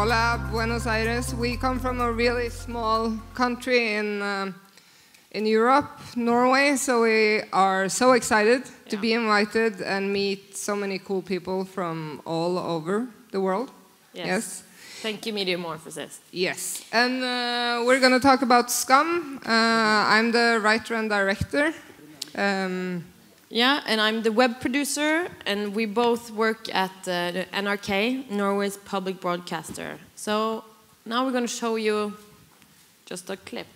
Hola, Buenos Aires. We come from a really small country in Europe, Norway, so we are so excited to be invited and meet so many cool people from all over the world. Yes. Thank you, Media Morphosis. Yes. And we're going to talk about SKAM. I'm the writer and director. Yeah, and I'm the web producer, and we both work at the NRK, Norway's public broadcaster. So now we're going to show you just a clip.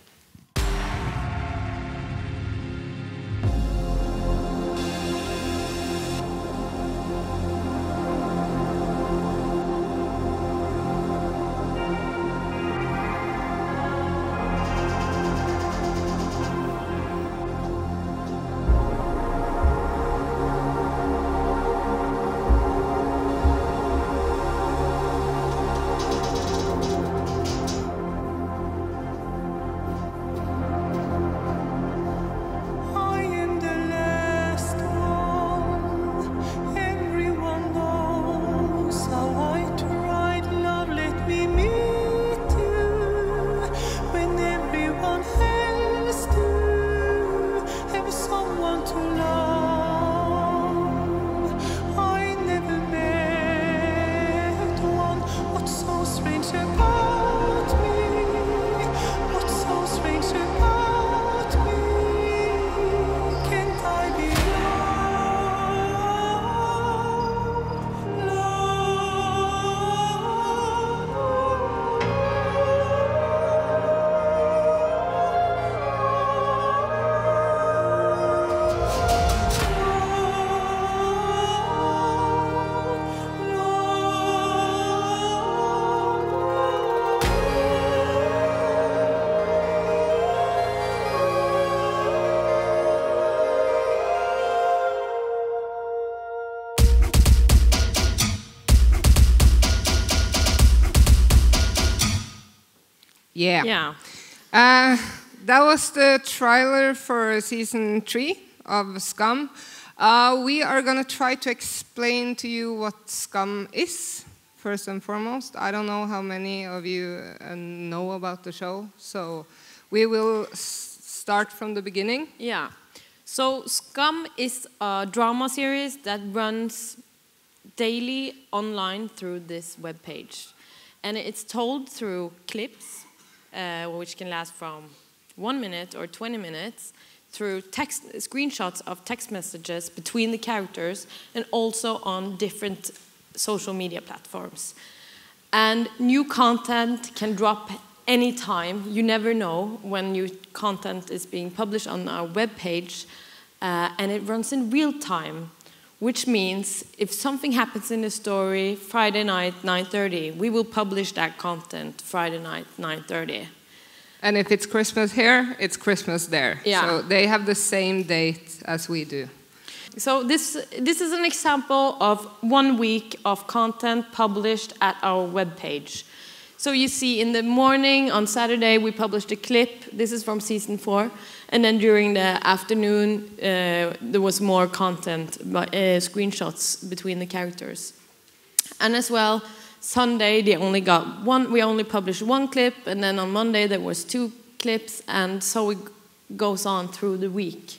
Yeah. That was the trailer for season 3 of SKAM. We are going to try to explain to you what SKAM is, first and foremost. I don't know how many of you know about the show, so we will start from the beginning. Yeah. So SKAM is a drama series that runs daily online through this webpage. And it's told through clips, which can last from 1 minute or 20 minutes, through text screenshots of text messages between the characters, and also on different social media platforms. And new content can drop anytime. You never know when new content is being published on our webpage, and it runs in real time, which means if something happens in the story Friday night, 9:30, we will publish that content Friday night, 9:30. And if it's Christmas here, it's Christmas there. Yeah. So they have the same date as we do. So this is an example of 1 week of content published at our webpage. So you see in the morning on Saturday, we published a clip. This is from season 4. And then during the afternoon, there was more content, screenshots between the characters. And as well, Sunday, they only got one. We only published one clip. And then on Monday, there was 2 clips. And so it goes on through the week.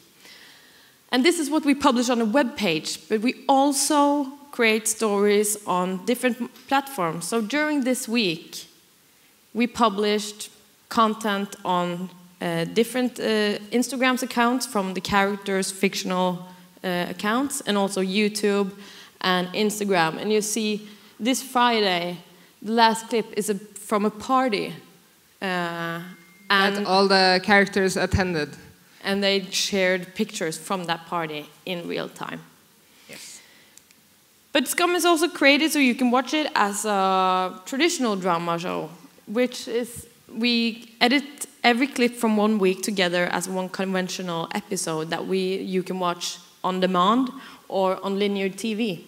And this is what we publish on a web page. But we also create stories on different platforms. So during this week, we published content on different Instagram accounts from the characters' fictional accounts, and also YouTube and Instagram. And you see this Friday, the last clip is from a party. And that all the characters attended. And they shared pictures from that party in real time. Yes. But SKAM is also created so you can watch it as a traditional drama show, which is we edit every clip from 1 week together as one conventional episode that you can watch on demand or on linear TV.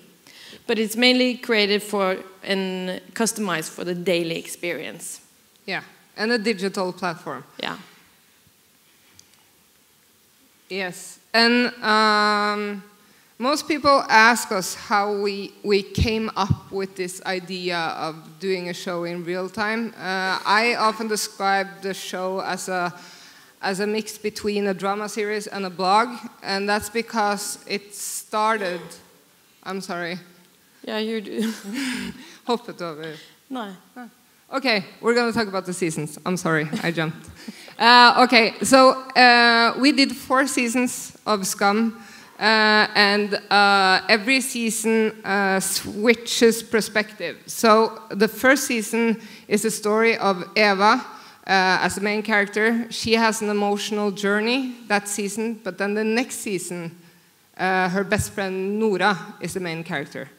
But it's mainly created for and customized for the daily experience. Yeah, and a digital platform. Yeah. Yes, and Most people ask us how we came up with this idea of doing a show in real time. I often describe the show as a mix between a drama series and a blog, and that's because it started... I'm sorry. Yeah, you do. Hope it over. No. Okay, we're going to talk about the seasons. I'm sorry, I jumped. Okay, so we did 4 seasons of SKAM. Every season switches perspective. So the first season is the story of Eva as the main character. She has an emotional journey that season, but then the next season, her best friend Noora is the main character.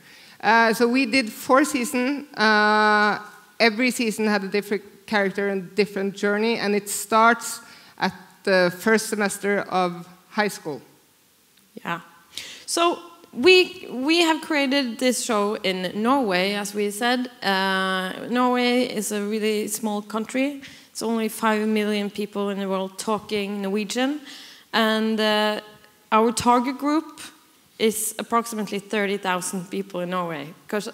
So we did 4 seasons. Every season had a different character and different journey, and it starts at the first semester of high school. Yeah. So we have created this show in Norway, as we said. Norway is a really small country. It's only 5 million people in the world talking Norwegian. And our target group is approximately 30,000 people in Norway, because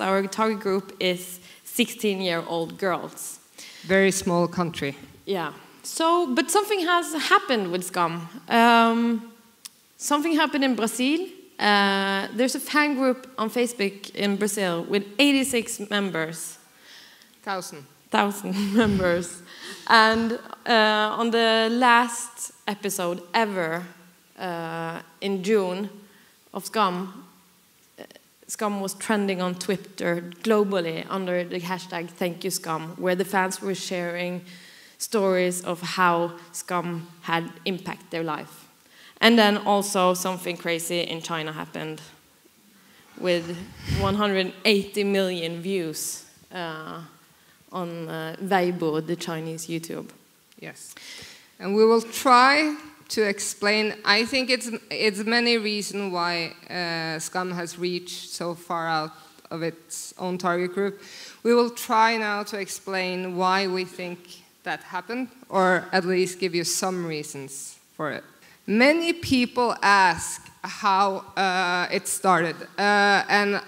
our target group is 16-year-old girls. Very small country. Yeah. So, but something has happened with SKAM. Something happened in Brazil. There's a fan group on Facebook in Brazil with 86 members. 1,000 members. And on the last episode ever in June of SKAM, SKAM was trending on Twitter globally under the hashtag #ThankYouSKAM, where the fans were sharing stories of how SKAM had impacted their life. And then also something crazy in China happened with 180 million views on Weibo, the Chinese YouTube. Yes. And we will try to explain. I think it's many reasons why SKAM has reached so far out of its own target group. We will try now to explain why we think that happened, or at least give you some reasons for it. Many people ask how it started, and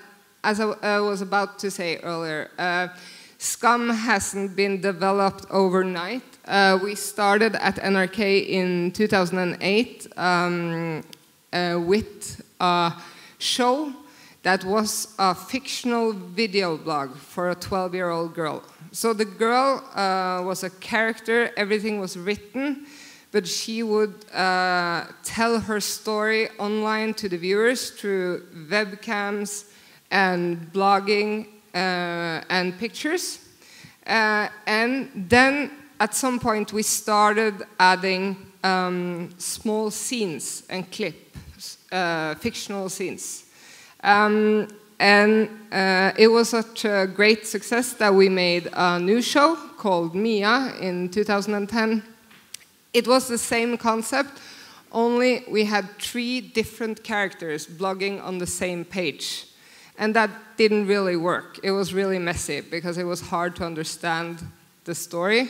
as I was about to say earlier, SKAM hasn't been developed overnight. We started at NRK in 2008 with a show that was a fictional video blog for a 12-year-old girl. So the girl was a character, everything was written, but she would tell her story online to the viewers through webcams and blogging and pictures. And then at some point we started adding small scenes and clips, fictional scenes. It was such a great success that we made a new show called Mia in 2010. It was the same concept, only we had 3 different characters blogging on the same page. And that didn't really work. It was really messy because it was hard to understand the story.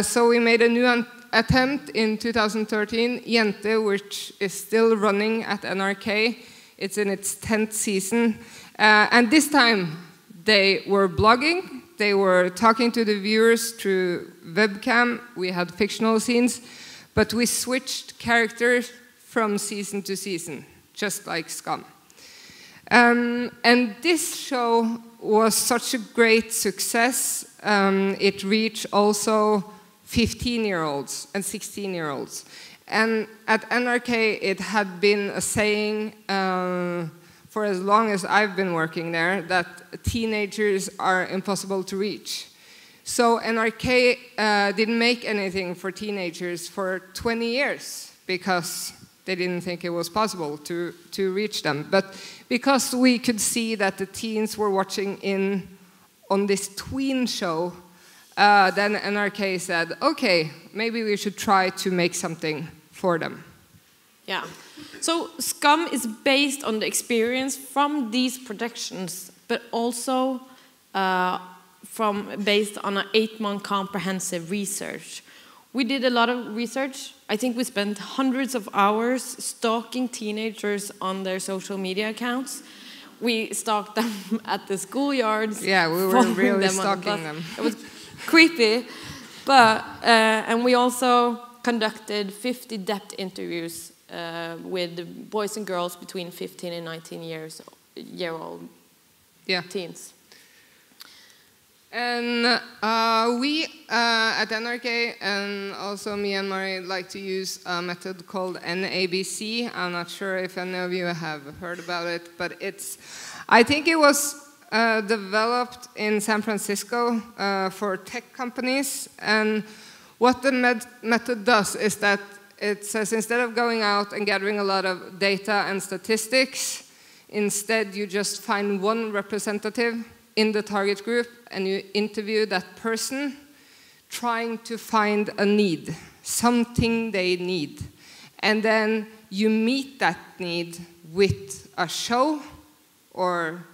So we made a new attempt in 2013, Jente, which is still running at NRK. It's in its 10th season. And this time they were blogging. They were talking to the viewers through webcam. We had fictional scenes, but we switched characters from season to season, just like SKAM. And this show was such a great success. It reached also 15-year-olds and 16-year-olds. And at NRK, it had been a saying for as long as I've been working there, that teenagers are impossible to reach. So NRK didn't make anything for teenagers for 20 years because they didn't think it was possible to reach them. But because we could see that the teens were watching in on this tween show, then NRK said, okay, maybe we should try to make something for them. Yeah. So SKAM is based on the experience from these productions, but also based on an 8-month comprehensive research We did a lot of research. I think we spent hundreds of hours stalking teenagers on their social media accounts. We stalked them at the schoolyards. Yeah, we were really stalking them. It was creepy. But, and we also conducted 50 depth interviews with boys and girls between 15 and 19 year old teens. And we at NRK, and also me and Mari, like to use a method called NABC. I'm not sure if any of you have heard about it, but it's, I think it was developed in San Francisco for tech companies. And what the method does is that it says, instead of going out and gathering a lot of data and statistics, instead you just find one representative in the target group, and you interview that person, trying to find a need, something they need. And then you meet that need with a show, or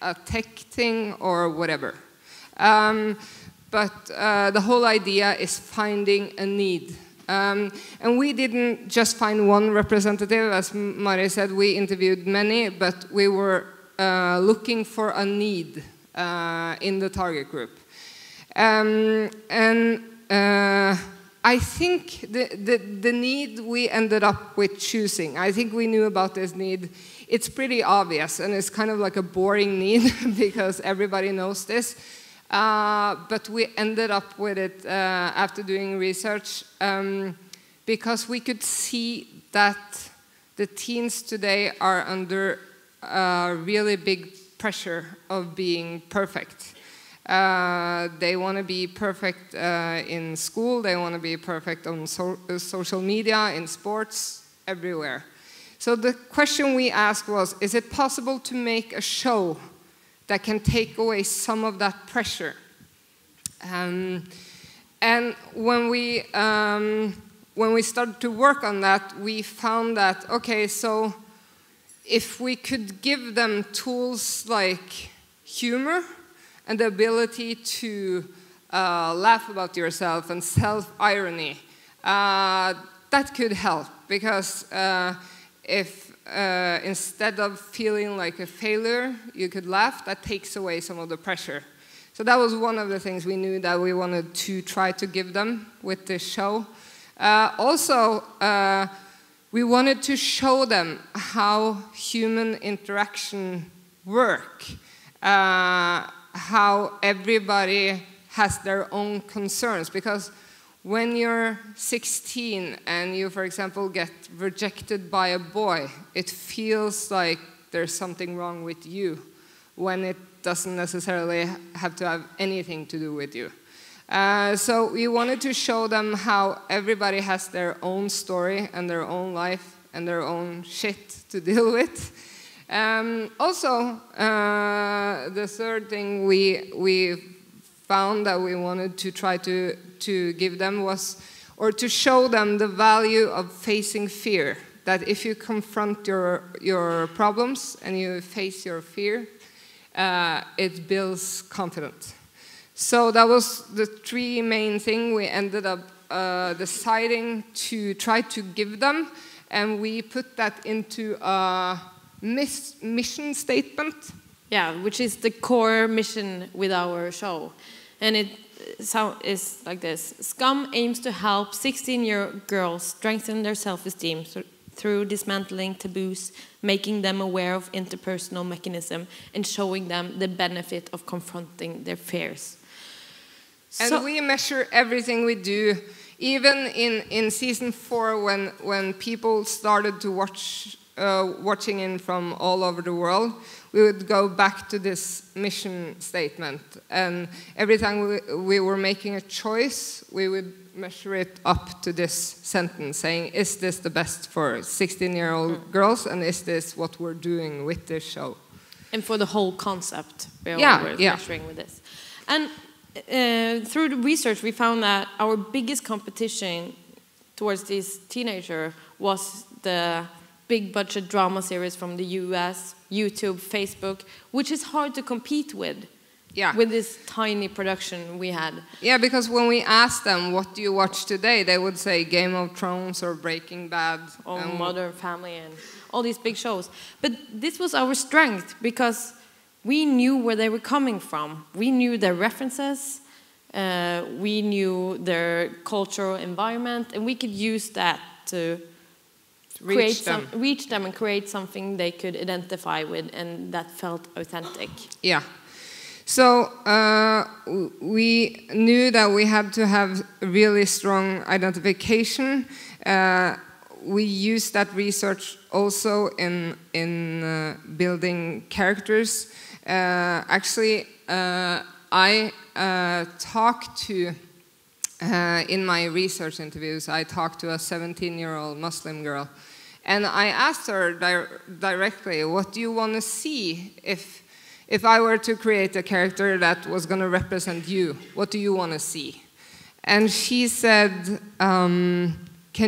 a tech thing, or whatever. But the whole idea is finding a need. And we didn't just find one representative, as Mari said, we interviewed many, but we were looking for a need in the target group. I think the need we ended up with choosing, I think we knew about this need. It's pretty obvious, and it's kind of like a boring need because everybody knows this. But we ended up with it after doing research because we could see that the teens today are under really big pressure of being perfect. They want to be perfect in school, they want to be perfect on social media, in sports, everywhere. So the question we asked was, is it possible to make a show that can take away some of that pressure? And when we started to work on that, we found that, okay, so if we could give them tools like humor and the ability to laugh about yourself and self-irony, that could help. Because if instead of feeling like a failure, you could laugh, that takes away some of the pressure. So that was one of the things we knew that we wanted to try to give them with this show. Also, we wanted to show them how human interaction works, how everybody has their own concerns. Because when you're 16 and you, for example, get rejected by a boy, it feels like there's something wrong with you, when it doesn't necessarily have to have anything to do with you. So we wanted to show them how everybody has their own story and their own life and their own shit to deal with. Also, the third thing we found that we wanted to try to give them was, or to show them the value of facing fear. That if you confront your problems and you face your fear, it builds confidence. So that was the three main things we ended up deciding to try to give them. And we put that into a mission statement. Yeah, which is the core mission with our show. And it is like this. SKAM aims to help 16-year-old girls strengthen their self-esteem through dismantling taboos, making them aware of interpersonal mechanism, and showing them the benefit of confronting their fears. And so we measure everything we do. Even in season 4, when people started to watch, watching in from all over the world, we would go back to this mission statement. And every time we were making a choice, we would measure it up to this sentence, saying, is this the best for 16-year-old girls? And is this what we're doing with this show? And for the whole concept, we're measuring with this. And through the research, we found that our biggest competition towards these teenagers was the big budget drama series from the US, YouTube, Facebook, which is hard to compete with. Yeah. With this tiny production we had. Yeah, because when we asked them, what do you watch today? They would say Game of Thrones or Breaking Bad. Or Modern Family and all these big shows. But this was our strength because we knew where they were coming from. We knew their references. We knew their cultural environment. And we could use that to reach them and create something they could identify with and that felt authentic. Yeah. So we knew that we had to have really strong identification. We used that research also in building characters. Actually, I talked to, in my research interviews, I talked to a 17-year-old Muslim girl. And I asked her directly, what do you want to see if I were to create a character that was going to represent you, what do you want to see? And she said, can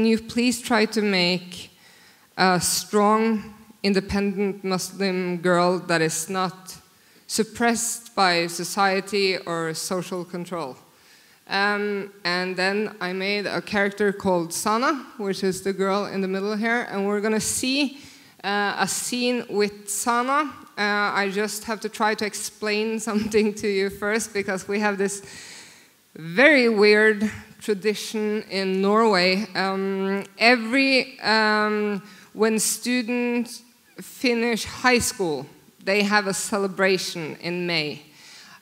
you please try to make a strong, independent Muslim girl that is not suppressed by society or social control? And then I made a character called Sana, which is the girl in the middle here, and we're going to see a scene with Sana. I just have to try to explain something to you first, because we have this very weird tradition in Norway. When students finish high school, they have a celebration in May.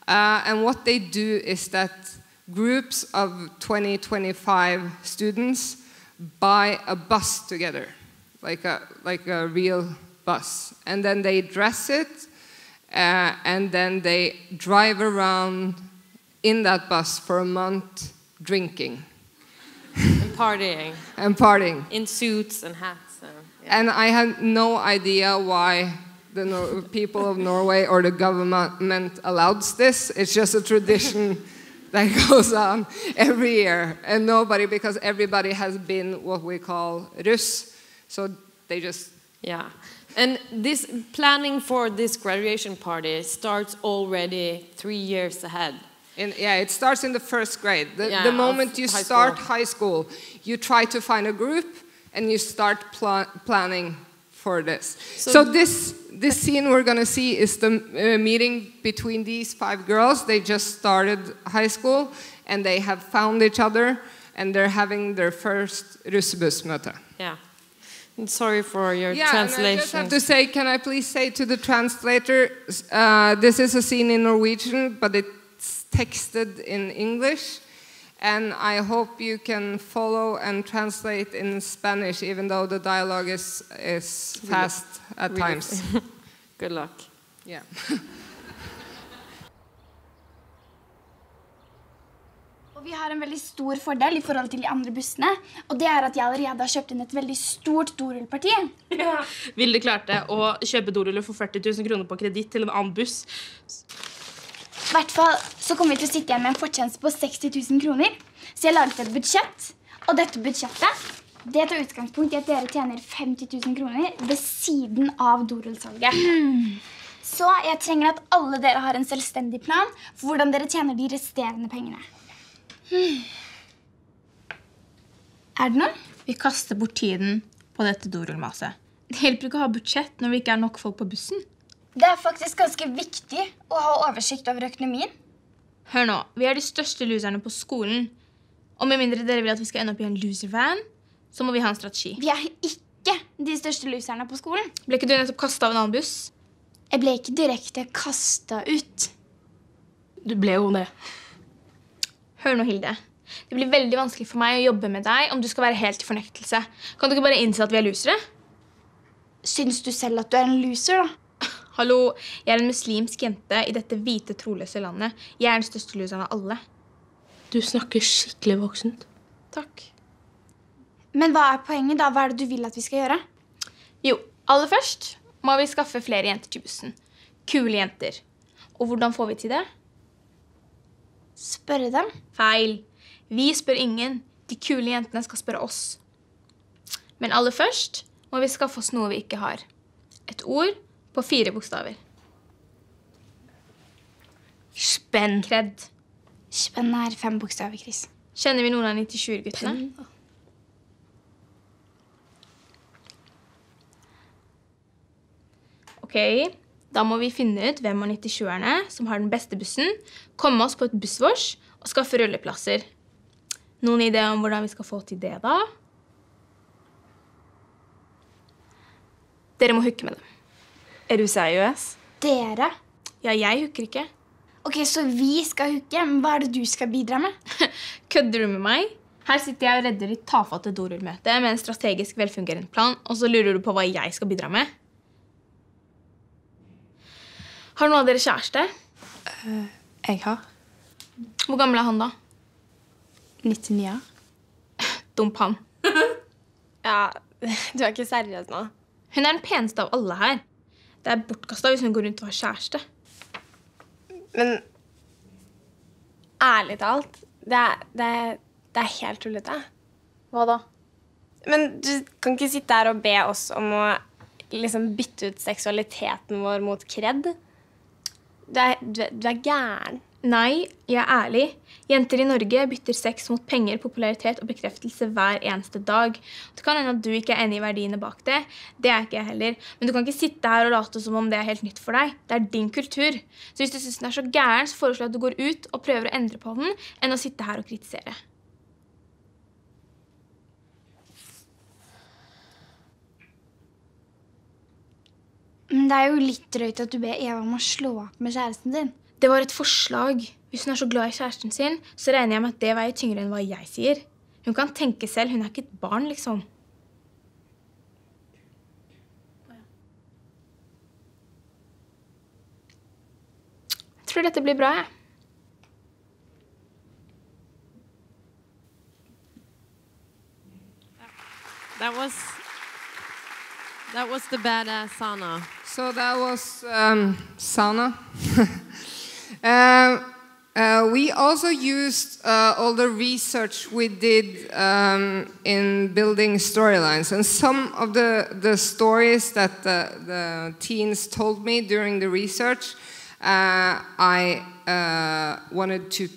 And what they do is that groups of 20, 25 students buy a bus together, like a real bus, and then they dress it, and then they drive around in that bus for a month drinking. And partying. And partying. In suits and hats. Yeah. And I had no idea why the people of Norway or the government allows this. It's just a tradition that goes on every year. And nobody, because everybody has been what we call russ, so they just... Yeah. And this planning for this graduation party starts already 3 years ahead. Yeah, it starts in the first grade. The moment you start high school, you try to find a group and you start planning for this. So this scene we're going to see is the meeting between these five girls. They just started high school and they have found each other and they're having their first russebussmøte. Yeah. Sorry for your translation. And I just have to say, can I please say to the translator, this is a scene in Norwegian, but it's texted in English, and I hope you can follow and translate in Spanish, even though the dialogue is fast at times. Good luck. Yeah. Vi har en veldig stor fordel I forhold til de andre bussene, og det at jeg allerede har kjøpt inn et veldig stort dorullparti. Ja. Vilde klarte å kjøpe doruller for 40 000 kroner på kreditt til en annen buss. I hvert fall så kommer vi til å sitte igjen med en fortjeneste på 60 000 kroner, så jeg laget et budsjett, og dette budsjettet, det tar utgangspunkt I at dere tjener 50 000 kroner ved siden av dorullsalget. Så jeg trenger at alle dere har en selvstendig plan for hvordan dere tjener de resterende pengene. Det noe? Vi kaster bort tiden på dette dorullmaset. Det hjelper ikke å ha budsjett når vi ikke nok folk på bussen. Det faktisk ganske viktig å ha oversikt over økonomien. Hør nå, vi de største loserne på skolen. Og med mindre dere vil at vi skal ende opp I en loservan, så må vi ha en strategi. Vi ikke de største loserne på skolen. Ble ikke du nettopp kastet av en annen buss? Jeg ble ikke direkte kastet ut. Du ble jo det. Hør nå, Hilde. Det blir veldig vanskelig for meg å jobbe med deg om du skal være helt I fornektelse. Kan du ikke bare innse at vi lusere? Synes du selv at du en loser, da? Hallo, jeg en muslimsk jente I dette hvite troløse landet. Jeg den største loseren av alle. Du snakker skikkelig voksent. Takk. Men hva poenget da? Hva det du vil at vi skal gjøre? Jo, aller først må vi skaffe flere jenter til bussen. Kule jenter. Og hvordan får vi til det? Spørre dem? Feil. Vi spør ingen. De kule jentene skal spørre oss. Men aller først må vi skaffe oss noe vi ikke har. Et ord på 4 bokstaver. Spenn. Kredd. Spenn 5 bokstaver, Chris. Kjenner vi noen av 97-guttene? Ok, da må vi finne ut hvem av 97-erne som har den beste bussen, komme oss på et bussvors og skaffe rulleplasser. Noen ideer om hvordan vi skal få til det da? Dere må hooke med dem. Er du seriøs? Dere? Ja, jeg hooker ikke. Ok, så vi skal hooke, men hva er det du skal bidra med? Kødder du med meg? Her sitter jeg og redder ditt tafatte dorullmøte med en strategisk velfungerende plan, og så lurer du på hva jeg skal bidra med. Har noen av dere kjæreste? Jeg har. Hvor gammel er han da? 99 år. Dump han. Ja, du er ikke seriøs nå. Hun er den peneste av alle her. Det er bortkastet hvis hun går rundt og har kjæreste. Men, ærlig talt, det er helt tullete. Hva da? Men du kan ikke sitte her og be oss om å liksom bytte ut seksualiteten vår mot kredd. Du er gæren. Nei, jeg er ærlig. Jenter i Norge bytter sex mot penger, popularitet og bekreftelse hver eneste dag. Det kan hende at du ikke er enig i verdiene bak det. Det er ikke jeg heller. Men du kan ikke sitte her og late som om det er helt nytt for deg. Det er din kultur. Så hvis du synes den er så gæren, så foreslår jeg at du går ut og prøver å endre på den, enn å sitte her og kritisere. Men det er jo litt drøyt at du ber Eva om å slå opp med kjæresten din. Det var et forslag. Hvis hun er så glad i kjæresten sin, så regner jeg med at det veier tyngre enn hva jeg sier. Hun kan tenke selv, hun er ikke et barn, liksom. Jeg tror dette blir bra, jeg. That was the badass Sana. So that was Sana. We also used all the research we did in building storylines, and some of the stories that the teens told me during the research, I wanted to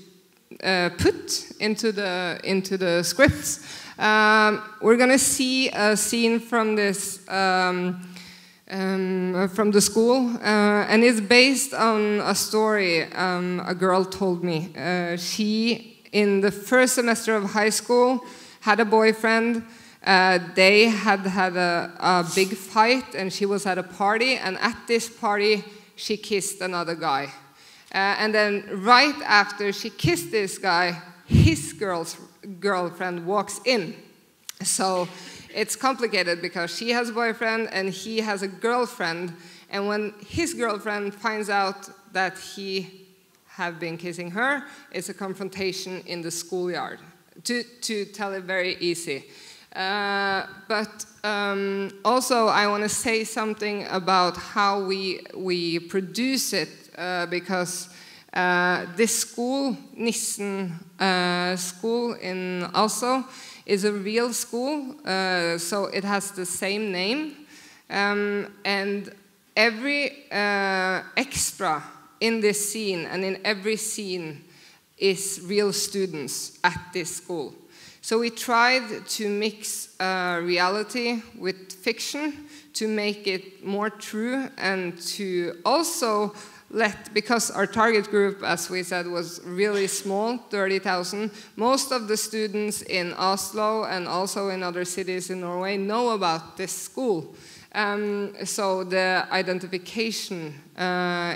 put into the scripts. We're gonna see a scene from this. From the school, and it's based on a story a girl told me. She, in the first semester of high school, had a boyfriend. They had a big fight, and she was at a party, and at this party, she kissed another guy. And then right after she kissed this guy, his girlfriend walks in. So it's complicated because she has a boyfriend and he has a girlfriend, and when his girlfriend finds out that he have been kissing her, it's a confrontation in the schoolyard, to tell it very easy. But also I want to say something about how we produce it, because this school, Nissen school in Oslo, is a real school, so it has the same name. And every extra in this scene and in every scene is real students at this school. So we tried to mix reality with fiction to make it more true, and to also because our target group, as we said, was really small, 30,000, most of the students in Oslo and also in other cities in Norway know about this school. So the identification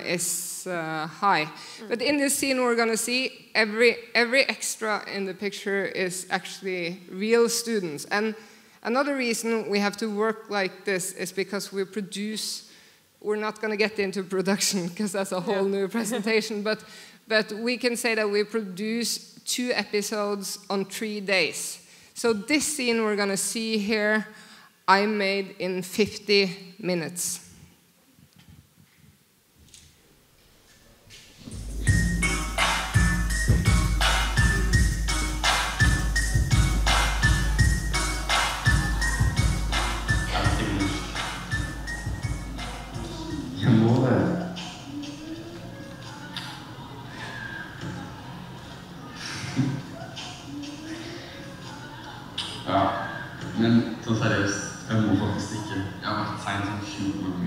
is high. But in this scene we're going to see every extra in the picture is actually real students. And another reason we have to work like this is because we produce. We're not going to get into production because that's a whole new presentation, but we can say that we produce 2 episodes on 3 days. So this scene we're going to see here, I made in 50 minutes. Ja, men sånn seriøst, jeg må faktisk ikke. Jeg har vært sein som 20 år.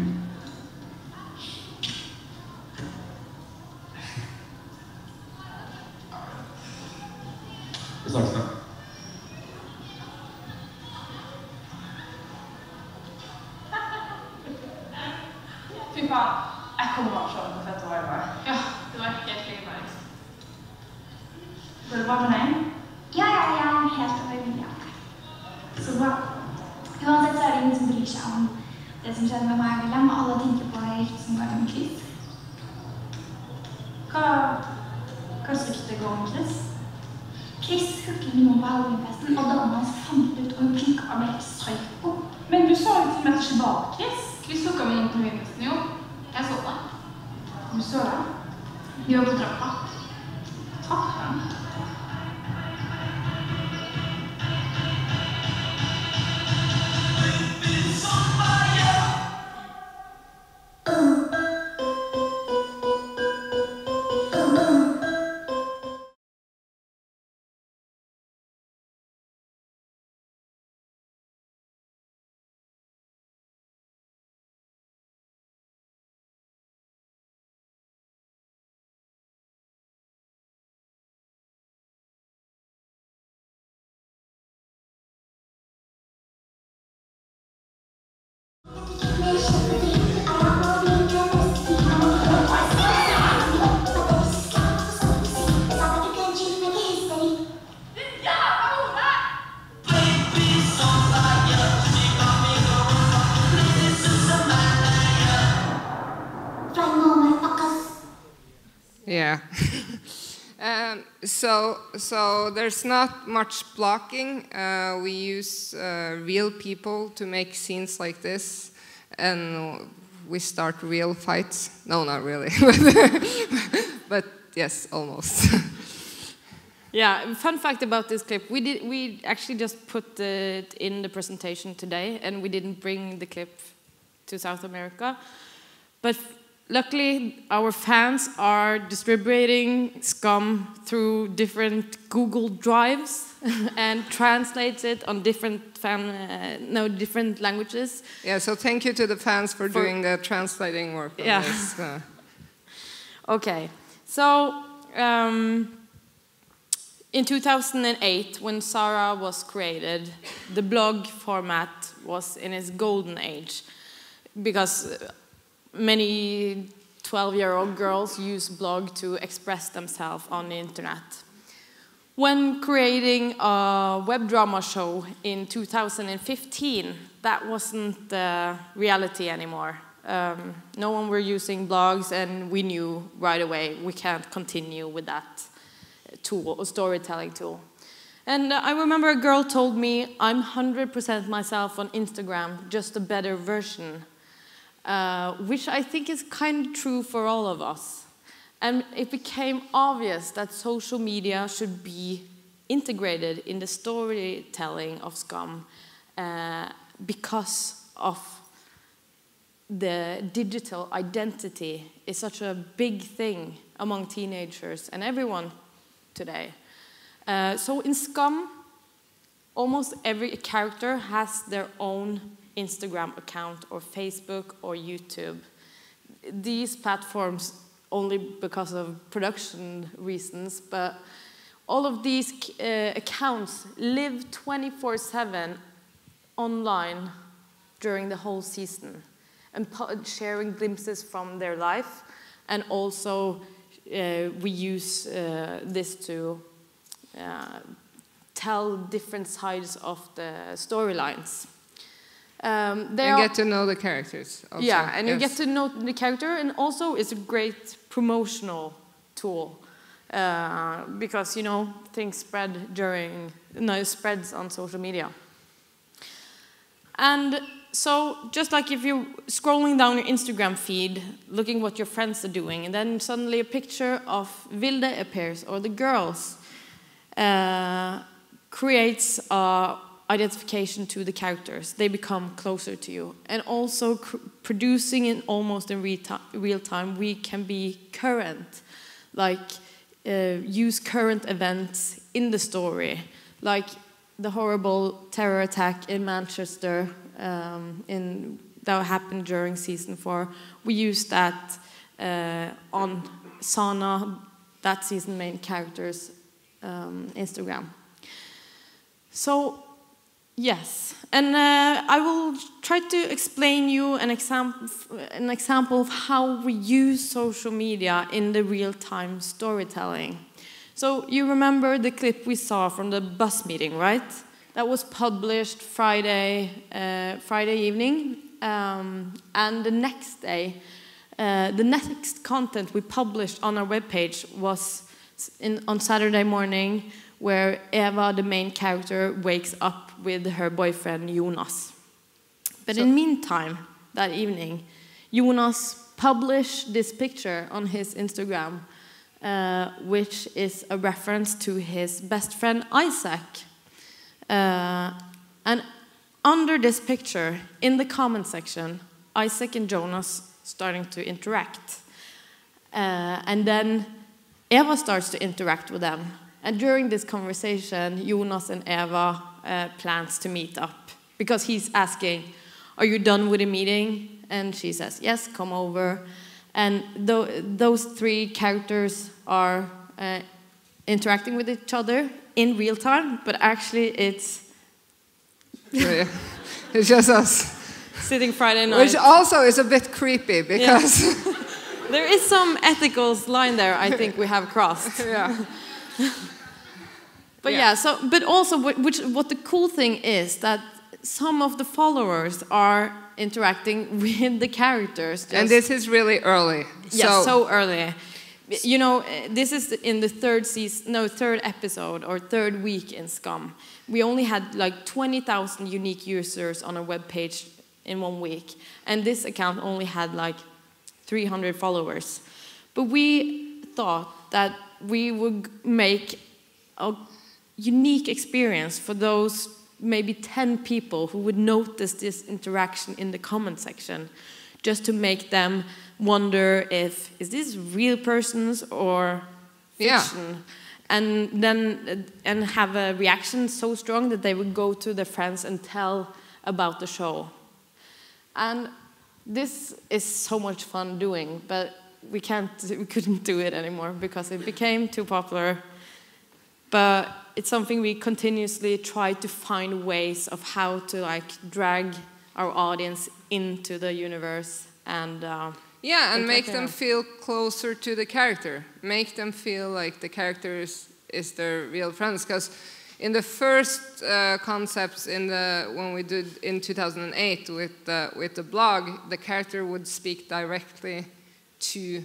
Yeah. So there's not much blocking. We use real people to make scenes like this, and we start real fights. No, not really. But yes, almost. Yeah, fun fact about this clip. We actually just put it in the presentation today, and we didn't bring the clip to South America. But luckily, our fans are distributing SKAM through different Google Drives and translates it on different languages. Yeah, so thank you to the fans for doing the translating work. Yeah. On this. Okay, so in 2008, when Sara was created, the blog format was in its golden age, because many 12-year-old girls use blog to express themselves on the internet. When creating a web drama show in 2015, that wasn't the reality anymore. No one were using blogs, and we knew right away we can't continue with that tool, storytelling tool. And I remember a girl told me, "I'm 100% myself on Instagram, just a better version." Which I think is kind of true for all of us. And it became obvious that social media should be integrated in the storytelling of SKAM because of the digital identity is such a big thing among teenagers and everyone today. So in SKAM, almost every character has their own Instagram account or Facebook or YouTube. These platforms only because of production reasons, but all of these accounts live 24/7 online during the whole season, and sharing glimpses from their life, and also we use this to tell different sides of the storylines. You get to know the characters. Also. Yeah, and you get to know the character, and also it's a great promotional tool because, you know, things spread during, no, spreads on social media. And so just like if you're scrolling down your Instagram feed, looking what your friends are doing, and then suddenly a picture of Vilde appears, or the girls, creates a identification to the characters. They become closer to you. And also producing it almost in real time, we can be current. Like use current events in the story, like the horrible terror attack in Manchester that happened during season 4. We used that on Sana, that season main character's Instagram. So, yes, and I will try to explain you an example of how we use social media in the real-time storytelling. So you remember the clip we saw from the bus meeting, right? That was published Friday evening, and the next day, the next content we published on our webpage was on Saturday morning, where Eva, the main character, wakes up with her boyfriend Jonas. But in the meantime, that evening, Jonas published this picture on his Instagram, which is a reference to his best friend Isak. And under this picture, in the comment section, Isak and Jonas starting to interact. And then Eva starts to interact with them. And during this conversation, Jonas and Eva plans to meet up, because he's asking, "Are you done with the meeting?" And she says, "Yes, come over." And those three characters are interacting with each other in real time, but actually it's... it's just us. Sitting Friday night. Which also is a bit creepy, because... Yeah. There is some ethical line there I think we have crossed. Yeah. But yeah, so, but also what the cool thing is that some of the followers are interacting with the characters. Just, and this is really early. Yeah, so early. You know, this is in the third episode or third week in SKAM. We only had like 20,000 unique users on our webpage in 1 week. And this account only had like 300 followers. But we thought that we would make a unique experience for those maybe 10 people who would notice this interaction in the comment section, just to make them wonder if, is this real persons or fiction? Yeah. And then have a reaction so strong that they would go to their friends and tell about the show. And this is so much fun doing, but we couldn't do it anymore because it became too popular. But it's something we continuously try to find ways of how to drag our audience into the universe and yeah, and make them feel closer to the character. Make them feel like the character is their real friends. Because in the first concepts when we did in 2008 with the blog, the character would speak directly to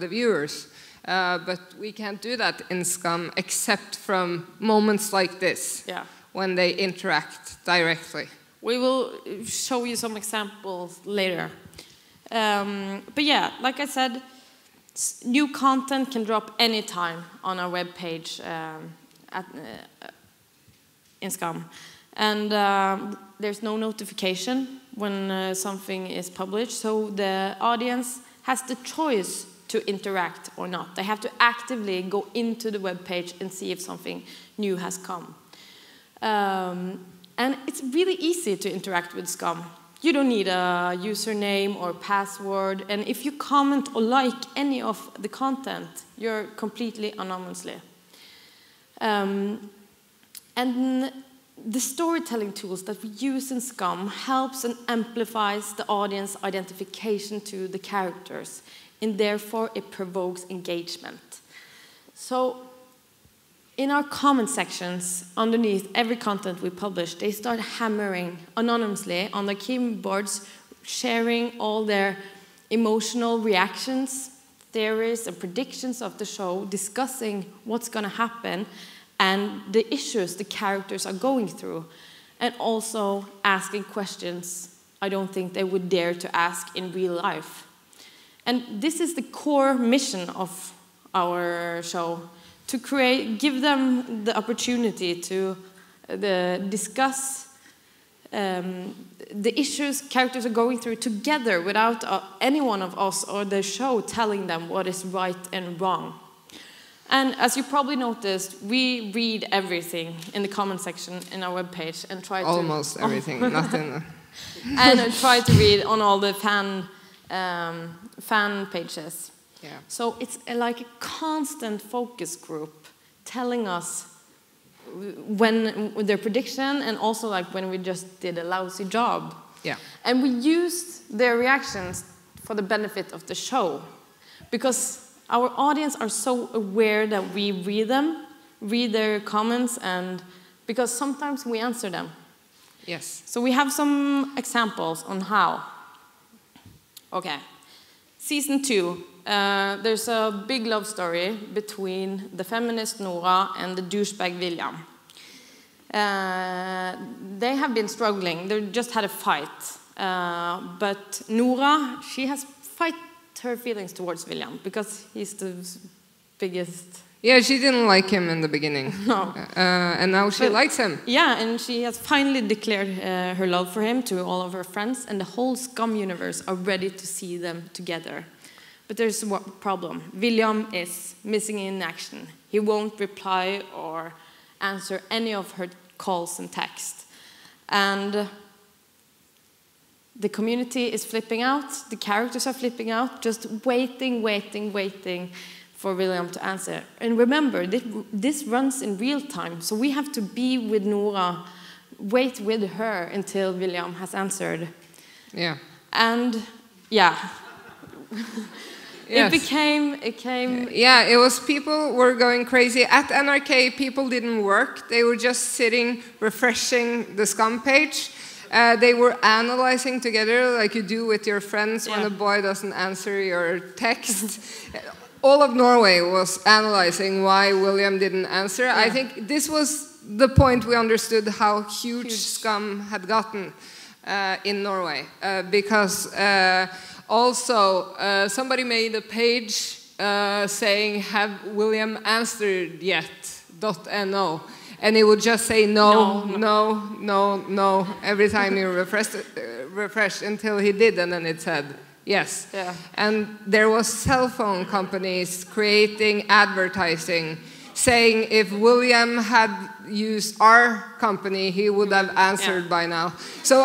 the viewers. But we can't do that in SKAM, except from moments like this, yeah, when they interact directly. We will show you some examples later. But yeah, like I said, new content can drop anytime on our webpage in SKAM. And there's no notification when something is published, so the audience has the choice to interact or not. They have to actively go into the webpage and see if something new has come. And it's really easy to interact with SKAM. You don't need a username or password, and if you comment or like any of the content, you're completely anonymously. And the storytelling tools that we use in SKAM helps and amplifies the audience identification to the characters, and therefore it provokes engagement. So in our comment sections, underneath every content we publish, they start hammering anonymously on their keyboards, sharing all their emotional reactions, theories, and predictions of the show, discussing what's going to happen and the issues the characters are going through, and also asking questions I don't think they would dare to ask in real life. And this is the core mission of our show, to give them the opportunity to discuss the issues characters are going through together without any one of us or the show telling them what is right and wrong. And as you probably noticed, we read everything in the comment section in our webpage and try almost to... almost everything, nothing. And try to read on all the fan pages. Yeah. So it's like a constant focus group telling us when their prediction and also like when we just did a lousy job. Yeah. And we used their reactions for the benefit of the show, because our audience are so aware that we read them, read their comments, and because sometimes we answer them. Yes. So we have some examples on how. Okay. Season 2. There's a big love story between the feminist Noora and the douchebag William. They have been struggling. They just had a fight. But Noora, she has fight her feelings towards William because he's the biggest... Yeah, she didn't like him in the beginning. No. And now she likes him. Yeah, and she has finally declared her love for him to all of her friends, and the whole SKAM universe are ready to see them together. But there's a problem. William is missing in action. He won't reply or answer any of her calls and texts. And the community is flipping out. The characters are flipping out, just waiting for William to answer. And remember, this runs in real time, so we have to be with Noora, wait with her until William has answered. Yeah. And, yeah. Yes. It came... Yeah, it was people were going crazy. At NRK, people didn't work. They were just sitting, refreshing the SKAM page. They were analyzing together, like you do with your friends when a boy doesn't answer your text. All of Norway was analyzing why William didn't answer. Yeah. I think this was the point we understood how huge SKAM had gotten in Norway. Because... Also, somebody made a page saying, "Have William answered yet? .no," and it would just say no every time you refreshed until he did, and then it said yes. Yeah. And there was cell phone companies creating advertising saying if William had used our company, he would have answered by now. So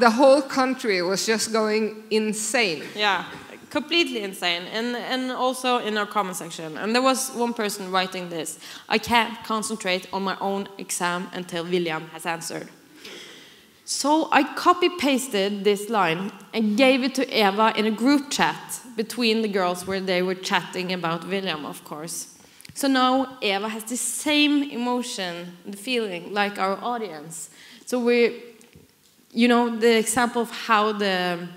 the whole country was just going insane. Yeah, completely insane. And also in our comment section. And there was one person writing this: "I can't concentrate on my own exam until William has answered." So I copy-pasted this line and gave it to Eva in a group chat between the girls where they were chatting about William, of course. So now Eva has the same emotion, the feeling, like our audience. So we, you know, the example of how the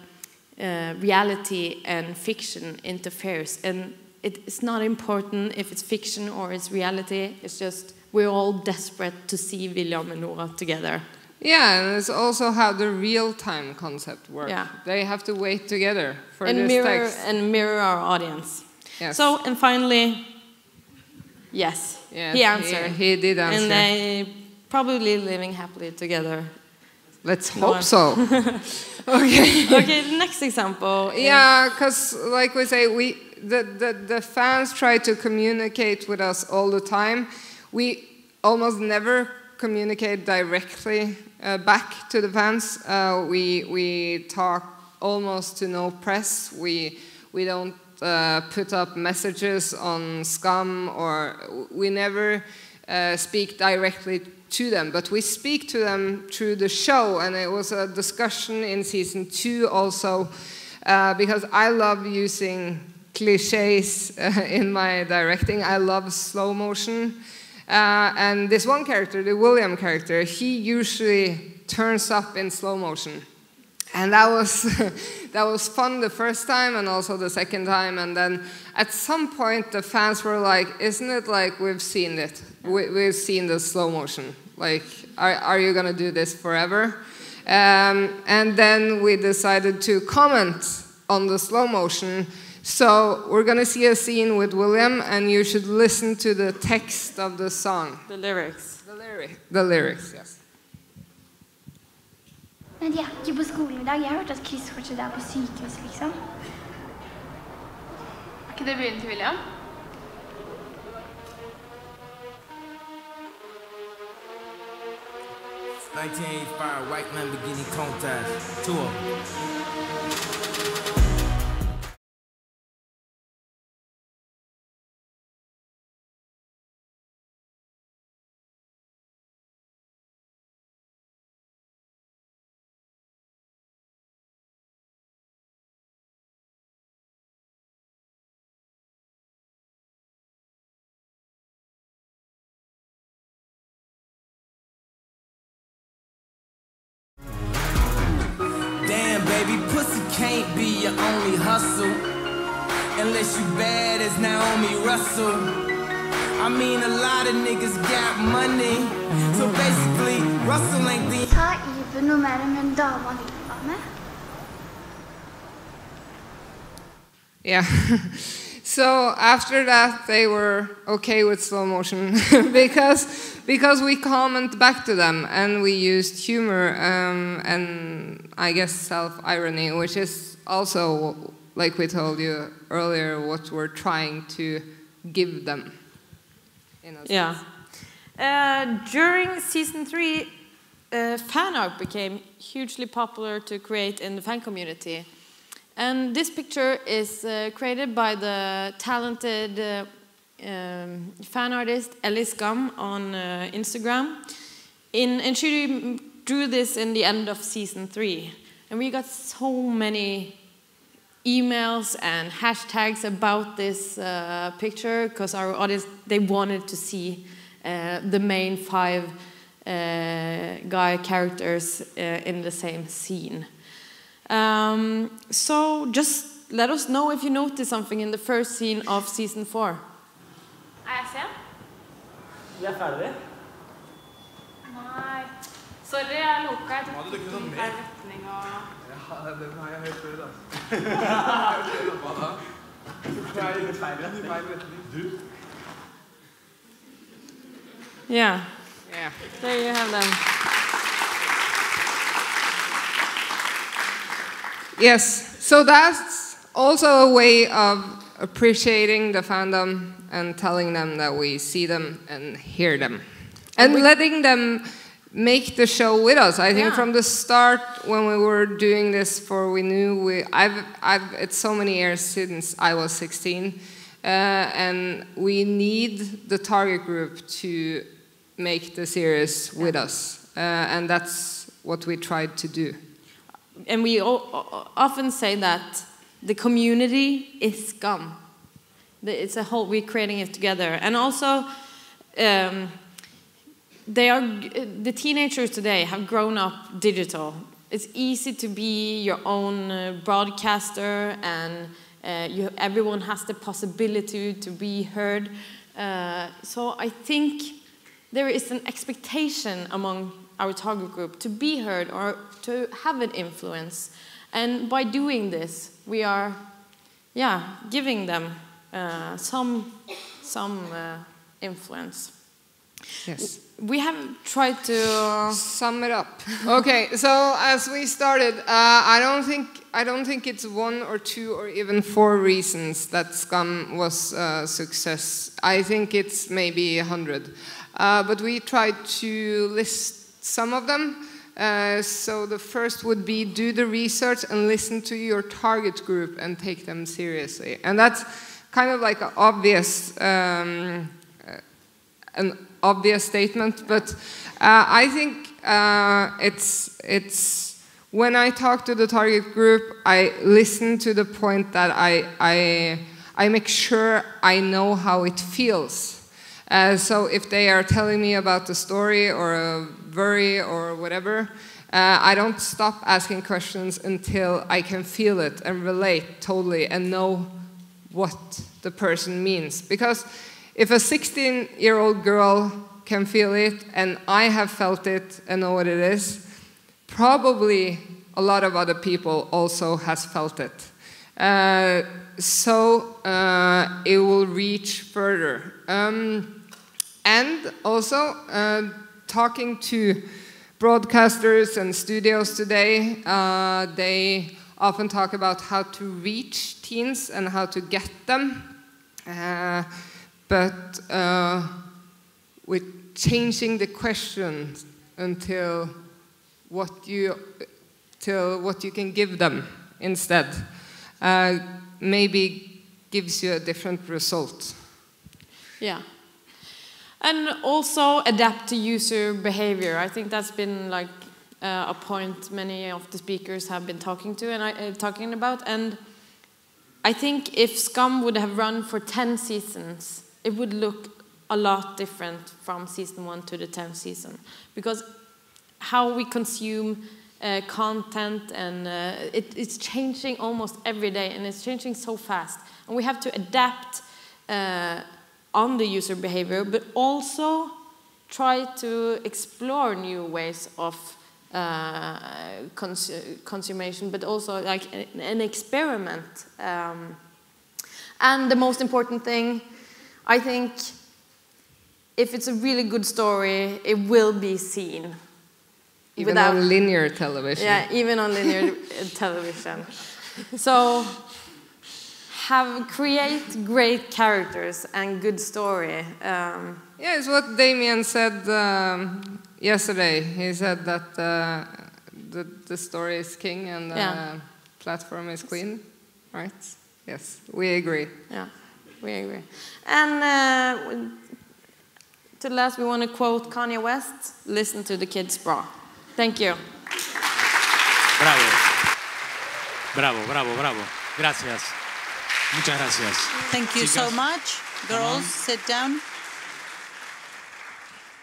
reality and fiction interferes. And it's not important if it's fiction or it's reality. It's just we're all desperate to see William and Noora together. Yeah, and it's also how the real-time concept works. Yeah. They have to wait together for this text. And mirror our audience. Yes. So, and finally... Yes, he answered. He did answer. And they probably living happily together. Let's hope so. Okay. Okay, the next example. Yeah, because like we say, the fans try to communicate with us all the time. We almost never communicate directly back to the fans. We talk almost to no press. We don't put up messages on SKAM, or we never speak directly to them, but we speak to them through the show. And it was a discussion in season 2 also, because I love using cliches in my directing. I love slow motion, and this one character, the William character, he usually turns up in slow motion. And that was fun the first time and also the second time. And then at some point the fans were like, "Isn't it like we've seen it? We've seen the slow motion. Like, are you gonna do this forever?" And then we decided to comment on the slow motion. So we're gonna see a scene with William, and you should listen to the text of the song. The lyrics. The lyrics. Yes. Men de er ikke på skolen I dag. Jeg har hørt at Chris fortsatt på sykehus, liksom. Ikke det byen til William? 1985 white Lamborghini Countach tour. Can't be your only hustle unless you bad as Naomi Russell. I mean, a lot of niggas got money, so basically Russell ain't the. Ta iyi numaranın davam etmem. Yeah. So after that, they were okay with slow motion because we comment back to them and we used humor and I guess self-irony, which is also, like we told you earlier, what we're trying to give them. In a yeah. During season 3, fan art became hugely popular to create in the fan community. And this picture is created by the talented fan artist Ellis Gum on Instagram. And she drew this in the end of season 3. And we got so many emails and hashtags about this picture because our audience, they wanted to see the main 5 guy characters in the same scene. So just let us know if you notice something in the first scene of season 4. Är jag Vi är färdig. Nej. Så det är Luca. Hade du kunnat mer? Ja, det har jag hört förut alltså. Jag är färdig I fel riktning. Du. Yeah. Yeah. There you have them. Yes, so that's also a way of appreciating the fandom and telling them that we see them and hear them. And letting them make the show with us. I think from the start when we were doing this for we knew, it's so many years since I was 16 and we need the target group to make the series with us and that's what we tried to do. And we often say that the community is SKAM. It's a whole, we're creating it together. And also, the teenagers today have grown up digital. It's easy to be your own broadcaster and everyone has the possibility to be heard. So I think there is an expectation among our target group to be heard or to have an influence, and by doing this we are giving them some influence. Yes, we have tried to sum it up. Okay, so as we started, I don't think it's 1 or 2 or even 4 reasons that SKAM was a success. I think it's maybe 100, but we tried to list some of them. So the first would be do the research and listen to your target group and take them seriously. And that's kind of like an obvious statement, but I think it's when I talk to the target group, I listen to the point that I make sure I know how it feels. So if they are telling me about the story or a worry or whatever, I don't stop asking questions until I can feel it and relate totally and know what the person means. Because if a 16-year-old girl can feel it and I have felt it and know what it is, probably a lot of other people also has felt it. So it will reach further. And also talking to broadcasters and studios today, they often talk about how to reach teens and how to get them. But with changing the questions until what you can give them instead maybe gives you a different result. Yeah. And also adapt to user behavior. I think that's been like a point many of the speakers have been talking about. And I think if SKAM would have run for 10 seasons, it would look a lot different from season 1 to the 10th season. Because how we consume content, and it's changing almost every day, and it's changing so fast. And we have to adapt on the user behavior, but also try to explore new ways of consummation, but also like an experiment. And the most important thing, I think, if it's a really good story, it will be seen. Even on linear television. Yeah, even on linear television. So, create great characters and good story. Yeah, it's what Damien said yesterday. He said that the story is king and the platform is queen, right? Yes, we agree. Yeah, we agree. And to the last, we want to quote Kanye West, listen to the kids' bra. Thank you. Bravo. Bravo, bravo, bravo. Gracias. Muchas gracias. Thank you so much. Girls, sit down.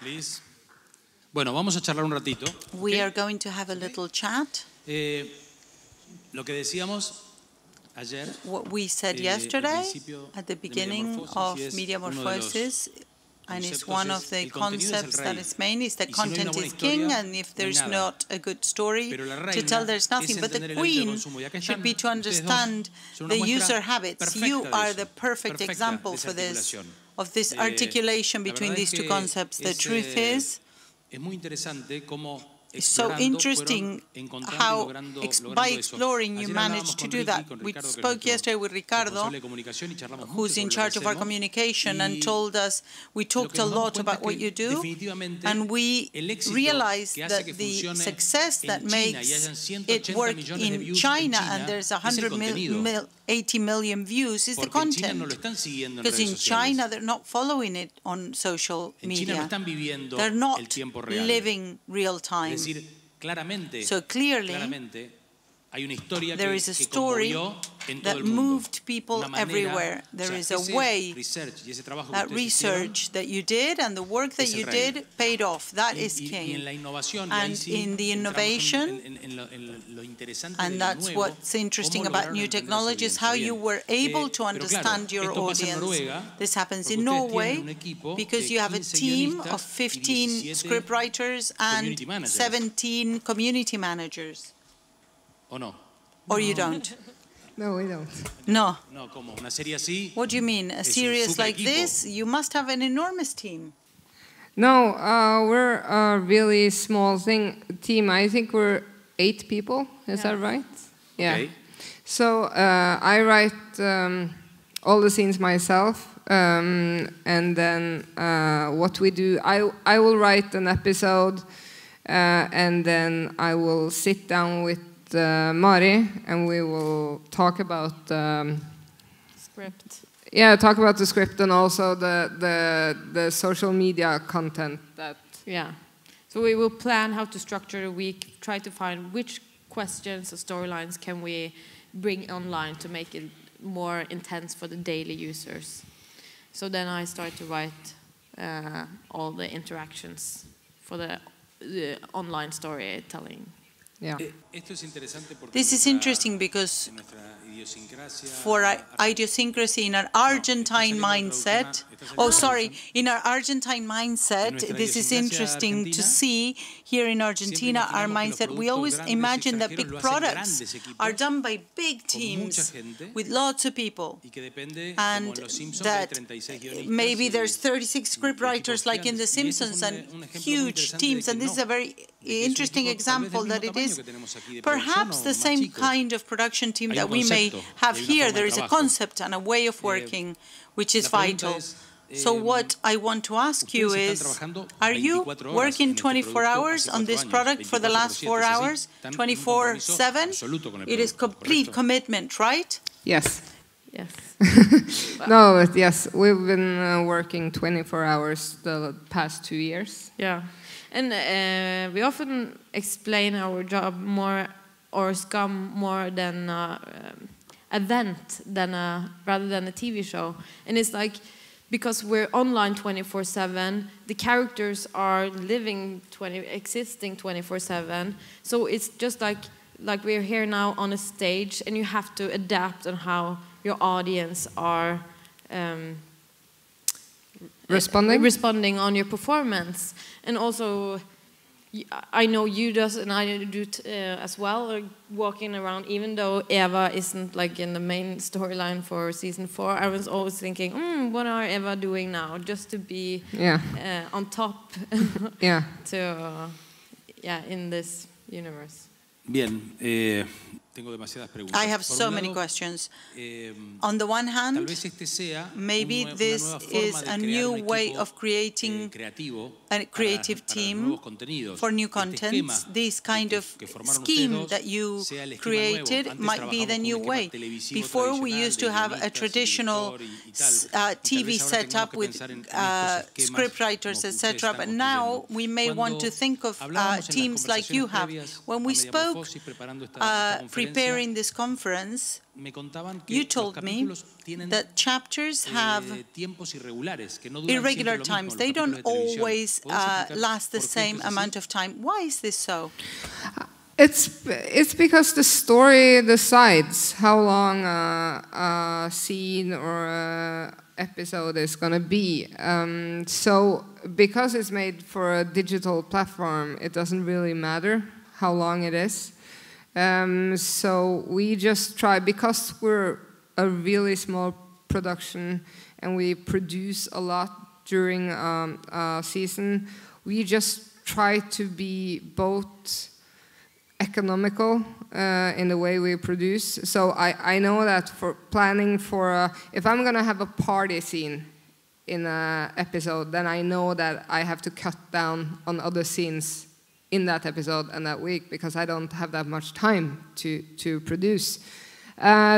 Please. Bueno, vamos a charlar un ratito. We are going to have a little chat. Lo que decíamos ayer. What we said yesterday at the beginning of Media Morphosis, and it's one of the concepts that is main, is that content is king, and if there's not a good story to tell, there's nothing. But the queen should be to understand the user habits. You are the perfect example for this, of this articulation between these two concepts. The truth is, it's so interesting how, by exploring, you managed to do that. We spoke yesterday with Ricardo, who's in charge of our communication, and told us, we talked a lot about what you do, and we realized that the success that makes it work in China, and there's 80 million views, is the content. Because in China, they're not following it on social media. They're not living real time. So clearly, there is a story that moved people everywhere. There is a way that research that you did and the work that you did paid off. That is king. And in the innovation, and that's what's interesting about new technologies, how you were able to understand your audience. This happens in Norway because you have a team of 15 scriptwriters and 17 community managers. Or no? Or you don't? No, we don't. No. What do you mean? A series like this? You must have an enormous team. No, we're a really small team. I think we're 8 people. Is that right? Yeah. Okay. So I write all the scenes myself. And then what we do, I will write an episode. And then I will sit down with Mari, and we will talk about script. Yeah, talk about the script and also the social media content. That So we will plan how to structure the week. Try to find which questions or storylines can we bring online to make it more intense for the daily users. So then I start to write all the interactions for the online storytelling. Yeah. This is interesting because for our idiosyncrasy in our Argentine mindset, this is interesting to see here in Argentina, our mindset. We always imagine that big products are done by big teams with lots of people, and that maybe there's 36 scriptwriters like in The Simpsons and huge teams, and this is a very interesting example that it is perhaps the same kind of production team that we may have here. There is a concept and a way of working which is vital. So what I want to ask you is, are you working 24 hours on this product for the last 4 hours, 24/7? It is complete commitment, right? Yes. Yes. No, but yes, we've been working 24 hours the past 2 years. Yeah. And we often explain our job more, or SKAM more than an event, than rather than a TV show. And it's like, because we're online 24/7, the characters are living, existing 24/7. So it's just like we're here now on a stage, and you have to adapt on how your audience are responding on your performance. And also, I know you does, and I do as well, like walking around, even though Eva isn't like in the main storyline for season 4, I was always thinking, what are Eva doing now? Just to be on top to, in this universe. Bien. I have so many questions. On the one hand, maybe this is a new way of creating a creative team for new contents. This kind of scheme that you created might be the new way. Before, we used to have a traditional TV setup with scriptwriters, etc. But now we may want to think of teams like you have. When we spoke preparing this conference, you told me that chapters have irregular times. They don't always last the same amount of time. Why is this so? It's because the story decides how long a scene or a episode is going to be. So because it's made for a digital platform, it doesn't really matter how long it is. So we just try, because we're a really small production and we produce a lot during a season, we just try to be both economical in the way we produce. So I know that for planning for, if I'm going to have a party scene in an episode, then I know that I have to cut down on other scenes in that episode and that week, because I don't have that much time to produce.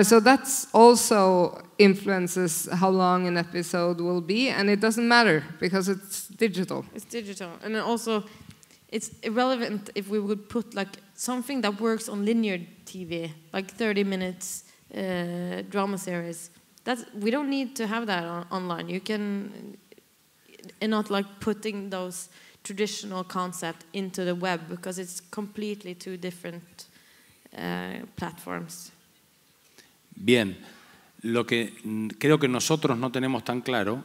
So that's also influences how long an episode will be, and it doesn't matter because it's digital. It's digital, and also it's irrelevant if we would put like something that works on linear TV, like 30 minutes drama series. We don't need to have that online. You can, and not like putting those traditional concept into the web, because it's completely two different platforms. Bien, lo que creo que nosotros no tenemos tan claro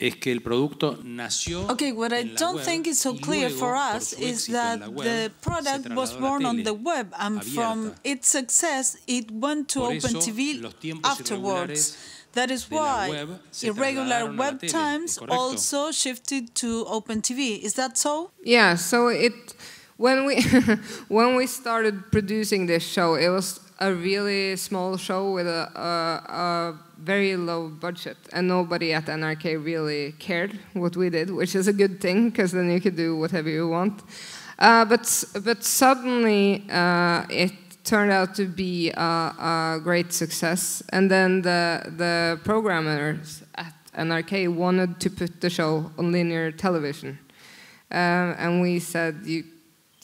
es que el producto nació. Okay, what I don't think is so clear for us is that the product was born on the web, and from its success, it went to open TV afterwards. That is why irregular web times also shifted to open TV. Is that so? Yeah. So when we started producing this show, it was a really small show with a very low budget, and nobody at NRK really cared what we did, which is a good thing, because then you could do whatever you want. But suddenly it turned out to be a great success, and then the programmers at NRK wanted to put the show on linear television, and we said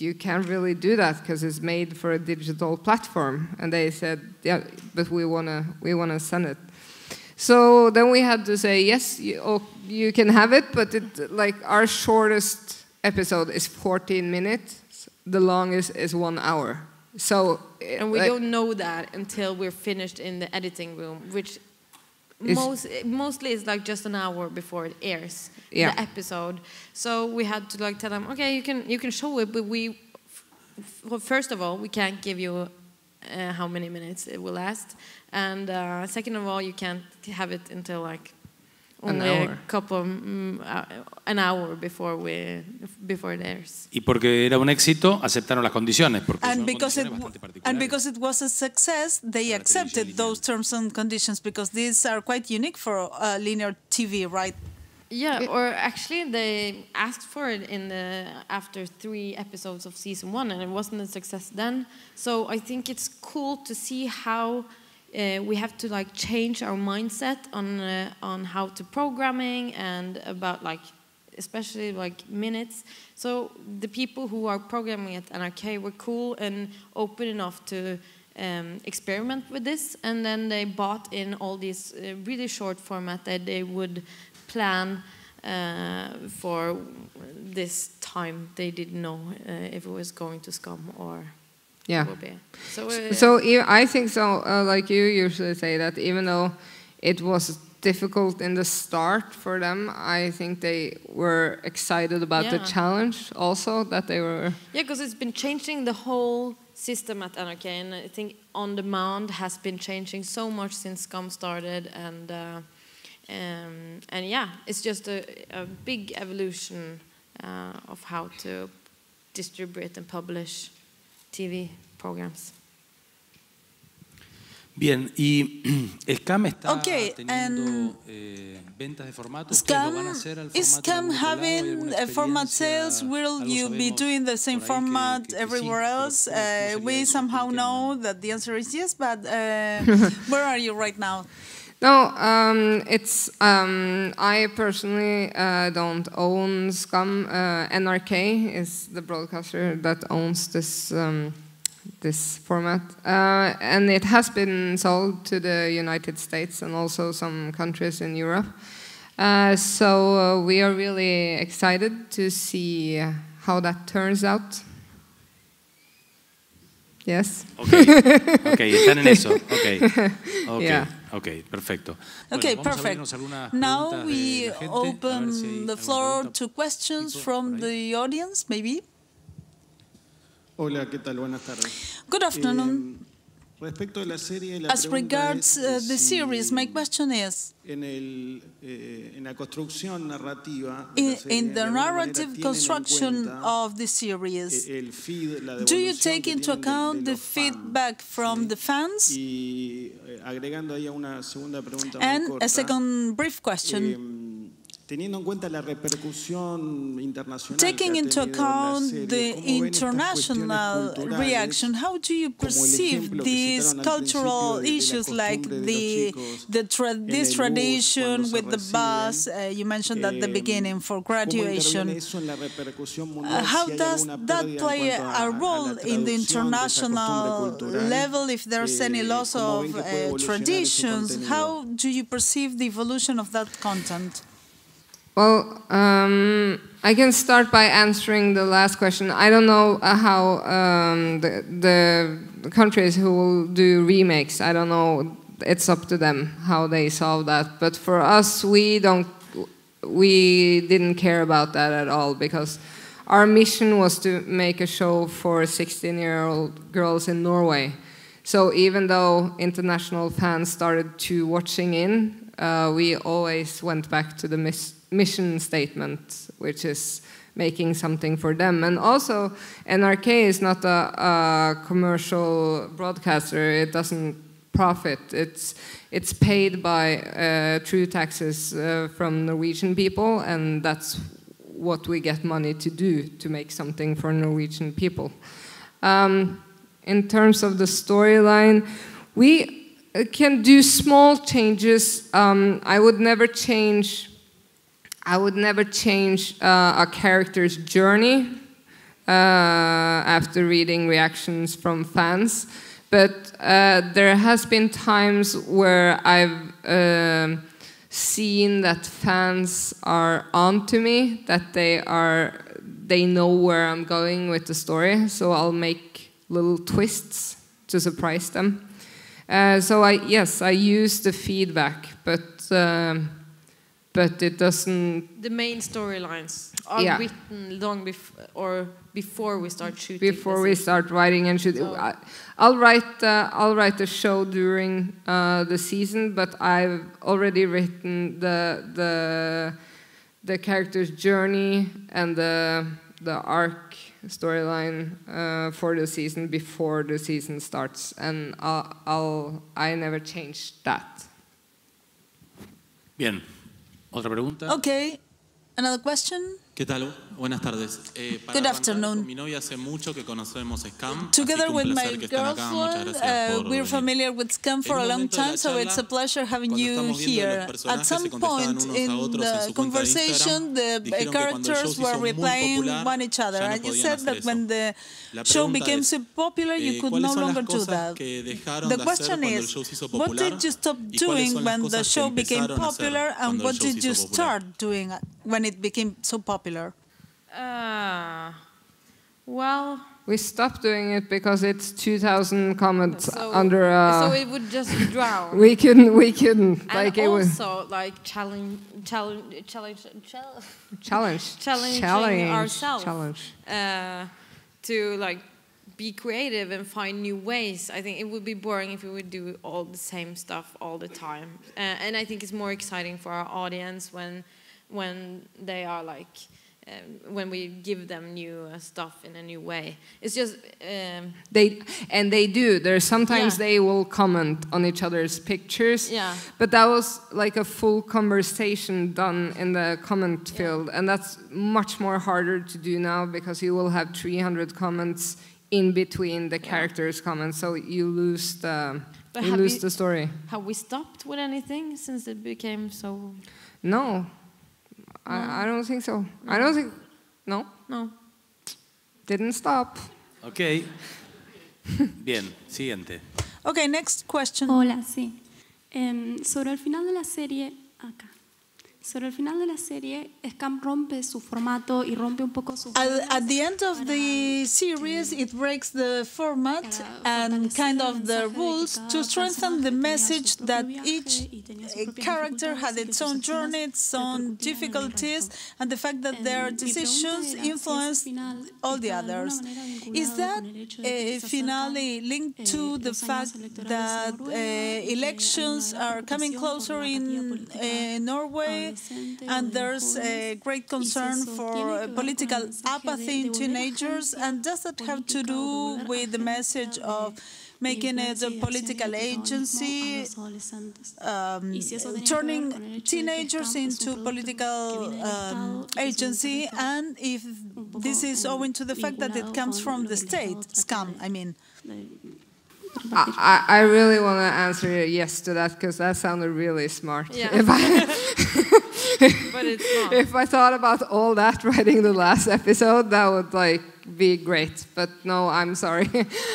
you can't really do that because it's made for a digital platform, and they said yeah, but we wanna send it. So then we had to say yes, you can have it, but it, like our shortest episode is 14 minutes, the longest is 1 hour. So, and we don't know that until we're finished in the editing room, which mostly is like just an hour before it airs, the episode. So we had to like tell them, okay, you can show it, but we, well, first of all, we can't give you how many minutes it will last, and second of all, you can't have it until like only an hour before before theirs. Y porque era un éxito, aceptaron las condiciones. Porque son condiciones bastante particulares. And because it was a success, they accepted those terms and conditions, because these are quite unique for linear TV, right? Yeah, or actually they asked for it in the after 3 episodes of season 1, and it wasn't a success then. So I think it's cool to see how we have to like change our mindset on how to programming and about like especially like minutes. So the people who are programming at NRK were cool and open enough to experiment with this, and then they bought in all these really short format that they would plan for this time. They didn't know if it was going to SKAM or will be. So, I think so. Like you usually say that even though it was difficult in the start for them, I think they were excited about the challenge also that they were. Yeah, because it's been changing the whole system at NRK, and I think on demand has been changing so much since SKAM started, and. And yeah, it's just a big evolution of how to distribute and publish TV programs. Bien, y SKAM está teniendo ventas de formato. Is SKAM having format sales? Will you be doing the same format everywhere else? We somehow know that the answer is yes, but where are you right now? No, it's I personally don't own SKAM. NRK is the broadcaster that owns this this format, and it has been sold to the United States and also some countries in Europe. So we are really excited to see how that turns out. Yes. Okay. Okay, están en eso. Okay. Okay. Yeah. Okay, perfecto. Okay, bueno, perfect. Now we open the floor to questions from the audience, maybe. Hola, ¿qué tal? Buenas tardes. Good afternoon. As regards the series, my question is, in the narrative construction of the series, do you take into account the feedback from the fans? And a second brief question. Taking into account the international reaction, how do you perceive these cultural issues like this tradition with the bus? You mentioned at the beginning for graduation. How does that play a role in the international level if there's any loss of traditions? How do you perceive the evolution of that content? Well, I can start by answering the last question. I don't know how the countries who will do remakes, I don't know, it's up to them how they solve that. But for us, we didn't care about that at all, because our mission was to make a show for 16-year-old girls in Norway. So even though international fans started to watching in, we always went back to the mission statement, which is making something for them. And also, NRK is not a commercial broadcaster. It doesn't profit. It's paid by true taxes from Norwegian people, and that's what we get money to do, to make something for Norwegian people. In terms of the storyline, we can do small changes. I would never change a character's journey after reading reactions from fans, but there has been times where I've seen that fans are onto me, that they know where I'm going with the story, so I'll make little twists to surprise them. So I use the feedback, but it doesn't. The main storylines are written long before we start shooting. Before we start writing and shooting, so I'll write the show during the season, but I've already written the character's journey and the the arc storyline for the season before the season starts, and I never changed that. Bien. Otra pregunta. Okay. Another question. ¿Qué tal? Buenas tardes. Good afternoon. Mi novia hace mucho que conocemos SKAM. Together with my girlfriend, we're familiar with SKAM for a long time, so it's a pleasure having you here. At some point in the conversation, the characters were replying one each other, and you said that when the show became so popular, you could no longer do that. The question is, what did you stop doing when the show became popular, and what did you start doing when it became so popular? Well, we stopped doing it because it's 2,000 comments under. So it would just drown. We couldn't. And like also, like challenging ourselves to like be creative and find new ways. I think it would be boring if we would do all the same stuff all the time. And I think it's more exciting for our audience when they are like. When we give them new stuff in a new way, it's just they do. There's sometimes they will comment on each other's pictures. Yeah. But that was like a full conversation done in the comment field, and that's much more harder to do now because you will have 300 comments in between the characters' comments, so you lose the the story. Have we stopped with anything since it became so? No. I don't think so. No. I don't think... No? No. Didn't stop. Okay. Bien, siguiente. Okay, next question. Hola, sí. Sobre el final de la serie... Acá. Sobre el final de la serie, SKAM rompe su formato y rompe un poco su... At the end of the series, it breaks the format and kind of the rules to strengthen the message that each character had its own journey, its own difficulties, and the fact that their decisions influenced all the others. Is that finale linked to the fact that elections are coming closer in Norway? And there's a great concern for political apathy in teenagers, and does that have to do with the message of making it a political agency, turning teenagers into political agency, and if this is owing to the fact that it comes from the state, SKAM, I mean? I really want to answer yes to that because that sounded really smart. Yeah. But it's not. If I thought about all that writing the last episode, that would like be great. But no, I'm sorry,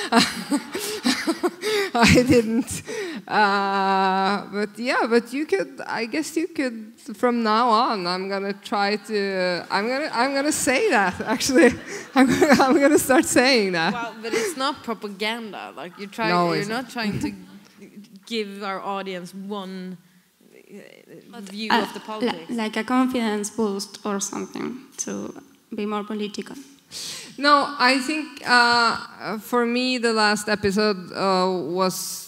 I didn't. But yeah, but you could. I guess you could. From now on, I'm gonna try to. I'm gonna say that. Actually, I'm gonna start saying that. Well, but it's not propaganda. Like you try. No, you're not trying to give our audience one. View of the politics. Like a confidence boost or something to be more political. No, I think for me the last episode was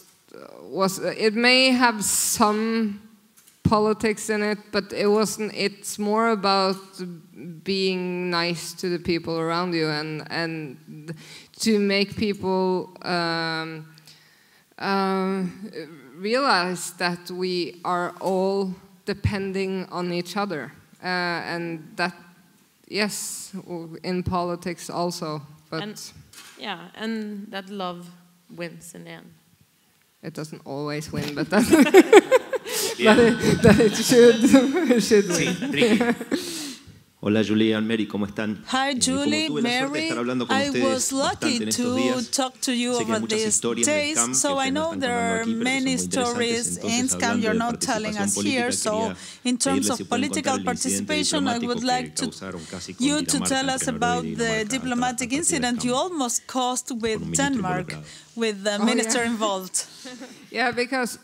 it may have some politics in it, but it wasn't. It's more about being nice to the people around you and to make people. Realize that we are all depending on each other, and that yes, in politics also, but and that love wins in the end. It doesn't always win, but that that it should win. Hola Julie, Mary, ¿cómo están? Hi Julie, Mary, I was lucky to talk to you over these days, so I know there are many stories in SKAM you're not telling us here, so in terms of political participation, I would like you to tell us about the diplomatic incident you almost caused with Denmark, with the minister involved. Yeah, because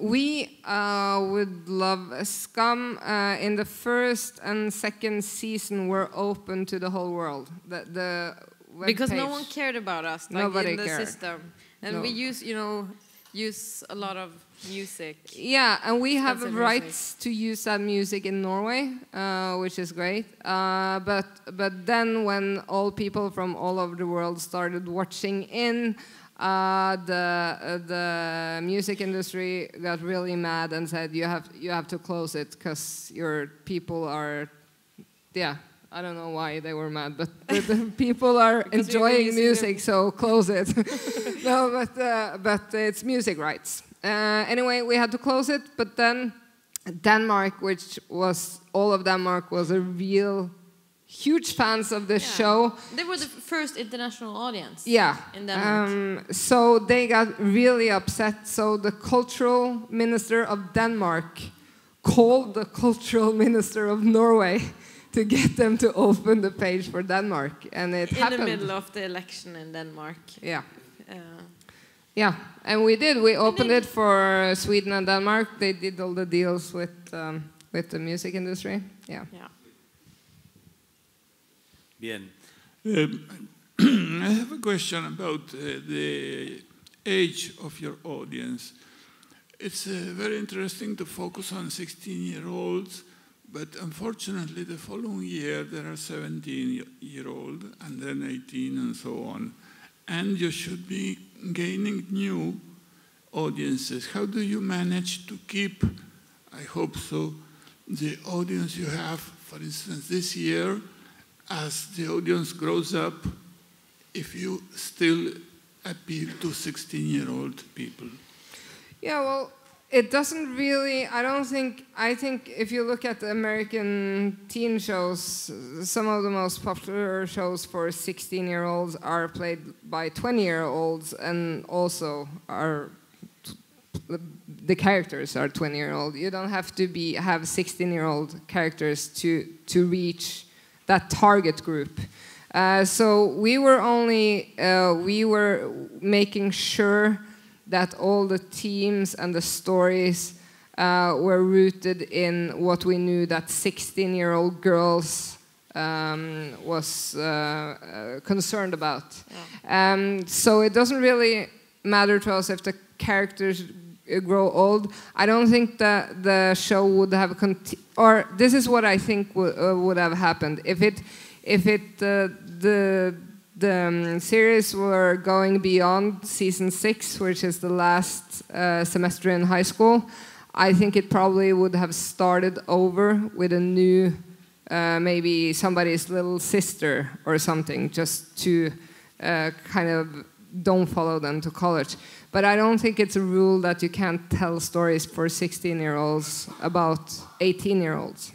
we would love SKAM in the first and second season were open to the whole world. The web page. No one cared about us, like nobody in the system. And we used, you know, use a lot of music. Yeah, and we have rights to use that music in Norway, which is great. But then when all people from all over the world started watching in, the music industry got really mad and said, you have to close it because your people are, yeah. I don't know why they were mad, but the people are enjoying music, so close it. No, but it's music rights. Anyway, we had to close it, but then Denmark, which was, all of Denmark was a real huge fans of this show. They were the first international audience in Denmark. So they got really upset, so the cultural minister of Denmark called the cultural minister of Norway to get them to open the page for Denmark, and it happened. In the middle of the election in Denmark. Yeah. Yeah, and we did. We opened it for Sweden and Denmark. They did all the deals with the music industry. Yeah. Yeah. Bien. I have a question about the age of your audience. It's very interesting to focus on 16-year-olds. But unfortunately, the following year, there are 17-year-olds, and then 18, and so on. And you should be gaining new audiences. How do you manage to keep, I hope so, the audience you have, for instance, this year, as the audience grows up, if you still appeal to 16-year-old people? Yeah, well, it doesn't really, I think if you look at American teen shows, some of the most popular shows for 16-year-olds are played by 20-year-olds, and also are, the characters are 20-year-old. You don't have to have 16-year-old characters to reach that target group. So we were only, we were making sure that all the themes and the stories were rooted in what we knew that 16-year-old girls was concerned about. Yeah. So it doesn't really matter to us if the characters grow old. I don't think that the show would have or this is what I think would have happened if the series were going beyond season 6, which is the last semester in high school. I think it probably would have started over with a new, maybe somebody's little sister or something, just to kind of don't follow them to college. But I don't think it's a rule that you can't tell stories for 16-year-olds about 18-year-olds.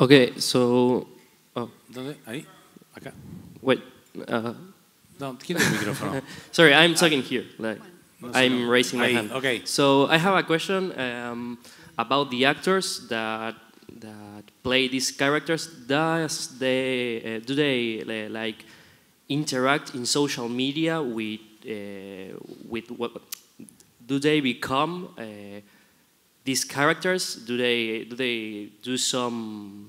Okay, so... Ahí. Acá. Wait. No, quita el micrófono. Sorry, I'm talking here. Like, I'm raising my hand. Okay. So I have a question about the actors that play these characters. Do they like interact in social media with what? Do they become these characters? Do they do some?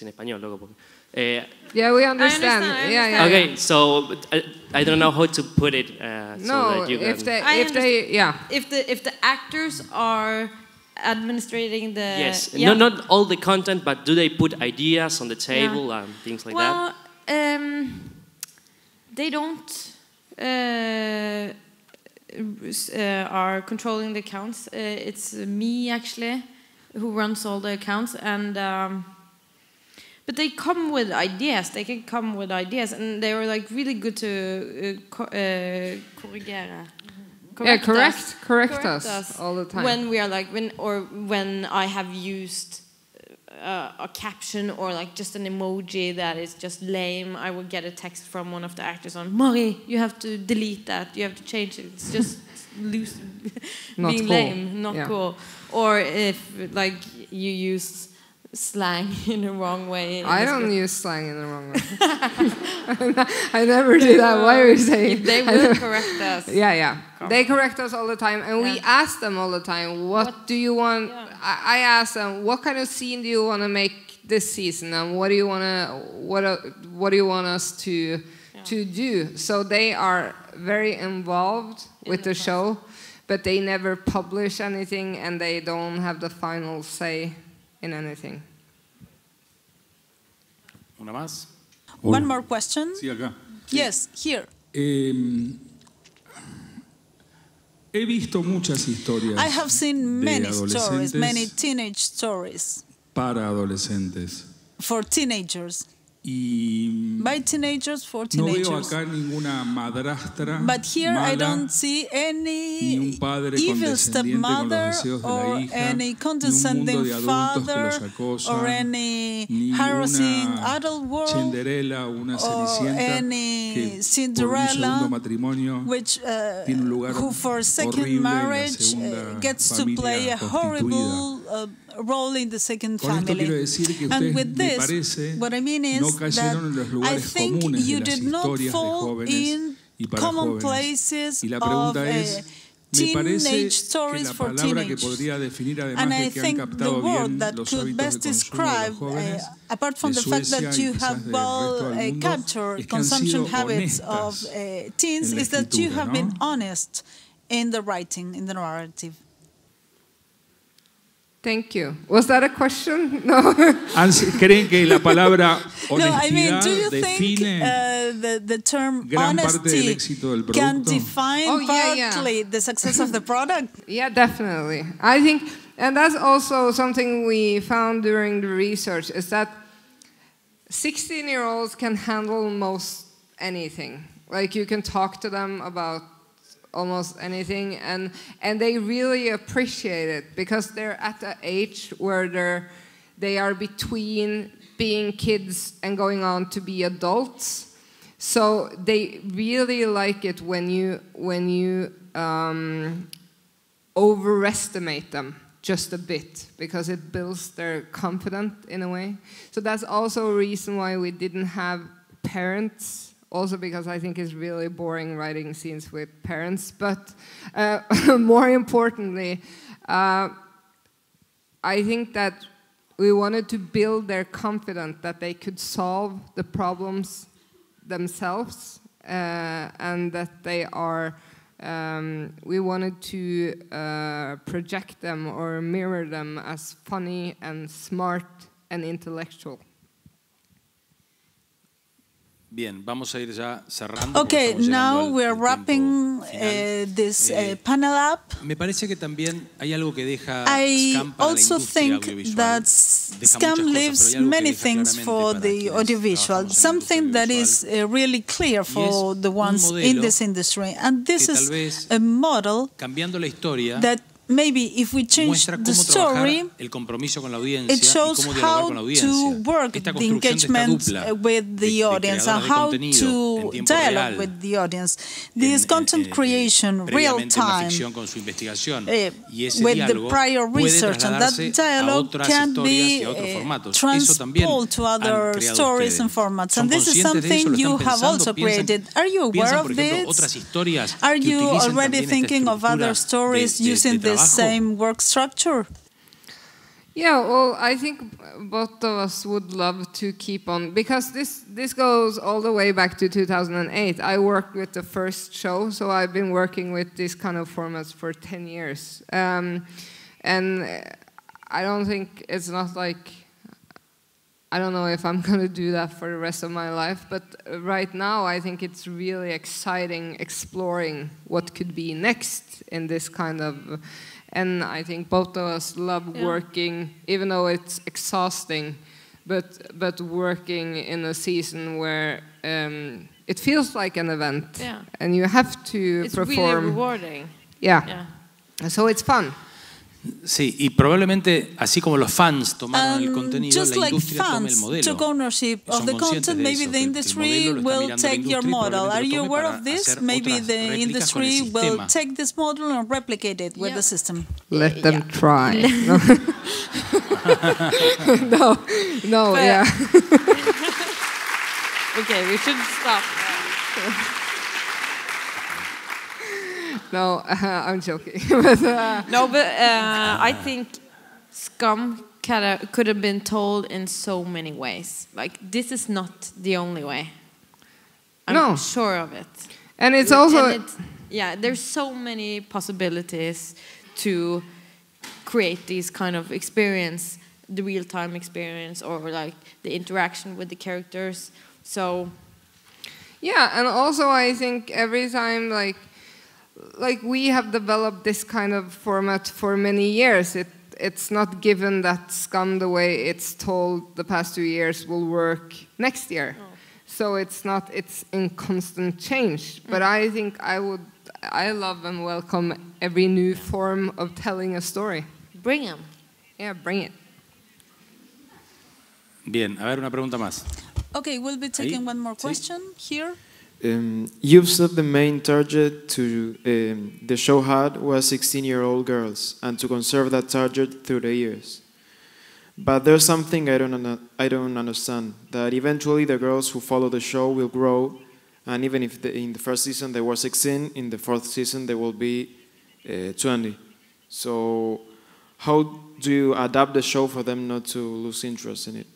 In Spanish, logo. Yeah, we understand. I understand. Okay, so I don't know how to put it. So that you can if the actors are administrating the not all the content, but do they put ideas on the table and things like that? Well, they don't are controlling the accounts. It's me actually who runs all the accounts and. But they come with ideas. They can come with ideas, and they were like really good to correct us all the time when we are like when I have used a caption or like just an emoji that is just lame. I would get a text from one of the actors on Mari, you have to delete that. You have to change it. It's just loose, being cool. Lame, not cool. Or if like you use slang in the wrong way. I don't use slang in the wrong way. I never do that. Why are you saying? They will correct us. Yeah, yeah. Come. They correct us all the time, and we ask them all the time, what do you want? Yeah. I ask them, what kind of scene do you want to make this season, and what do you want us to to do. So they are very involved with the show, but they never publish anything, and they don't have the final say in anything. One more question. Yes, here. He visto muchas historias. I have seen many stories, many teenage stories. Para adolescentes. For teenagers. Y by teenagers, for teenagers. No veo acá ninguna madrastra. But here mala, I don't see any evil stepmother or any condescending father or any harassing adult world or any Cinderella which, who for second marriage gets to play a horrible role in the second family. And with this, what I mean is that I think you did not fall in common places of teenage stories for teenagers. And I think the word that could best describe, apart from the fact that you have well captured consumption habits of teens, is that you have been honest in the writing, in the narrative. Thank you. Was that a question? No. ¿Creen que la palabra honestidad do you think the term honesty can define partly the success of the product? Yeah, definitely. I think, and that's also something we found during the research, is that 16-year-olds can handle most anything. Like, you can talk to them about almost anything, and they really appreciate it because they're at the age where they are between being kids and going on to be adults. So they really like it when you overestimate them just a bit, because it builds their confidence in a way. So that's also a reason why we didn't have parents. Also because I think it's really boring writing scenes with parents. But more importantly, I think that we wanted to build their confidence that they could solve the problems themselves, and that they are, we wanted to project them or mirror them as funny and smart and intellectual. Bien, vamos a ir ya cerrando. Okay, now we're wrapping this panel up. Me parece que también hay algo que deja SKAM para la industria audiovisual. I also think that SKAM leaves many things for the audiovisual, something that is really clear for the ones in this industry. And this is a model that maybe if we change the story, it shows how to work the engagement with the audience and how to dialogue with the audience. This content creation, real time, with the prior research, and that dialogue can be transported to other stories and formats. And this is something you have also created. Are you aware of this? Are you already thinking of other stories using this same work structure? Yeah, well, I think both of us would love to keep on, because this goes all the way back to 2008. I worked with the first show, so I've been working with this kind of formats for 10 years. And I don't think it's not like, I don't know if I'm going to do that for the rest of my life, but right now I think it's really exciting exploring what could be next in this kind of, and I think both of us love working, even though it's exhausting, but working in a season where it feels like an event, and you have to perform. It's really rewarding. Yeah. So it's fun. Sí, y probablemente así como los fans tomaron el contenido, la industria toma el modelo. Son conscientes de eso, que el modelo lo está mirando la industria, probablemente lo tome para hacer otras réplicas con el sistema. Let them try. No, yeah. Okay, we should stop. No, I'm joking. but I think SKAM could have been told in so many ways. Like, this is not the only way. I'm sure of it. And it's also... And it's, yeah, there's so many possibilities to create these kind of experience, the real-time experience, or like the interaction with the characters. So... Yeah, and also I think every time, like we have developed this kind of format for many years. It's not given that SKAM, the way it's told the past 2 years, will work next year. Oh. So it's not, it's in constant change. But I think I love and welcome every new form of telling a story. Bring them. Yeah, bring it. Bien, a ver, una pregunta más. Okay, we'll be taking one more question here. You've said the main target to the show had was 16-year-old girls, and to conserve that target through the years. But there's something I don't understand, that eventually the girls who follow the show will grow, and even if in the first season they were 16, in the fourth season they will be 20. So how do you adapt the show for them not to lose interest in it?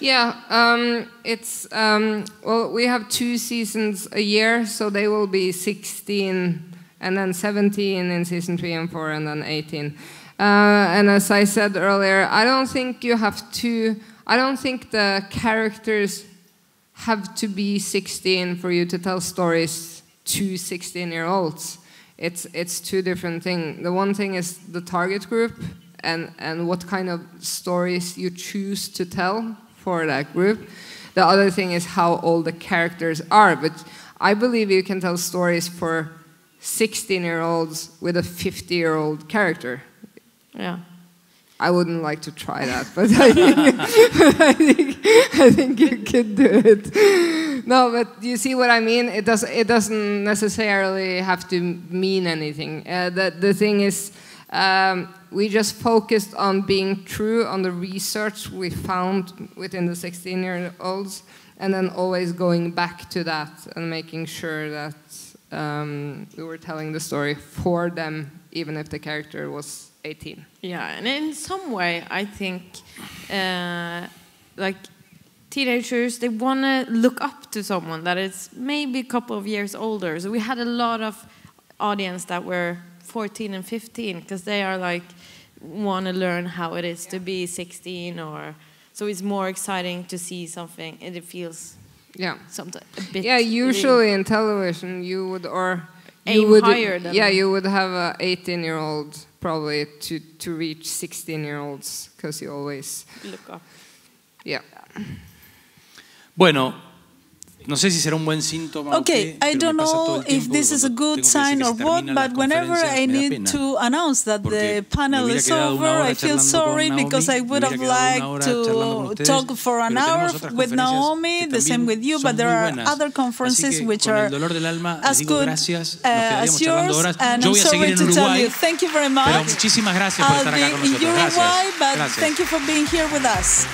Yeah, it's well, we have 2 seasons a year, so they will be 16 and then 17 in season 3 and 4 and then 18. And as I said earlier, I don't think you have to, I don't think the characters have to be 16 for you to tell stories to 16-year-olds. It's 2 different things. The one thing is the target group and what kind of stories you choose to tell for that group. The other thing is how old the characters are, but I believe you can tell stories for 16-year-olds with a 50-year-old character. Yeah. I wouldn't like to try that, but I think you could do it. No, but you see what I mean? It doesn't necessarily have to mean anything. The thing is, we just focused on being true on the research we found within the 16-year-olds, and then always going back to that and making sure that we were telling the story for them, even if the character was 18. Yeah, and in some way, I think, like teenagers, they want to look up to someone that is maybe a couple of years older. So we had a lot of audience that were 14 and 15, because they are like want to learn how it is to be 16, or so it's more exciting to see something, and it feels sometimes a bit usually in television you would you would have a 18-year-old probably to reach 16-year-olds, because you always look up. Bueno. No sé si será un buen síntoma. Okay, I don't know if this is a good sign or what, but whenever I need to announce that the panel is over, I feel sorry because I would have liked to talk for an hour with Naomi, the same with you, but there are other conferences which are as good as yours, and I'm sorry to tell you. Thank you very much. I'll be in Uruguay, but thank you for being here with us.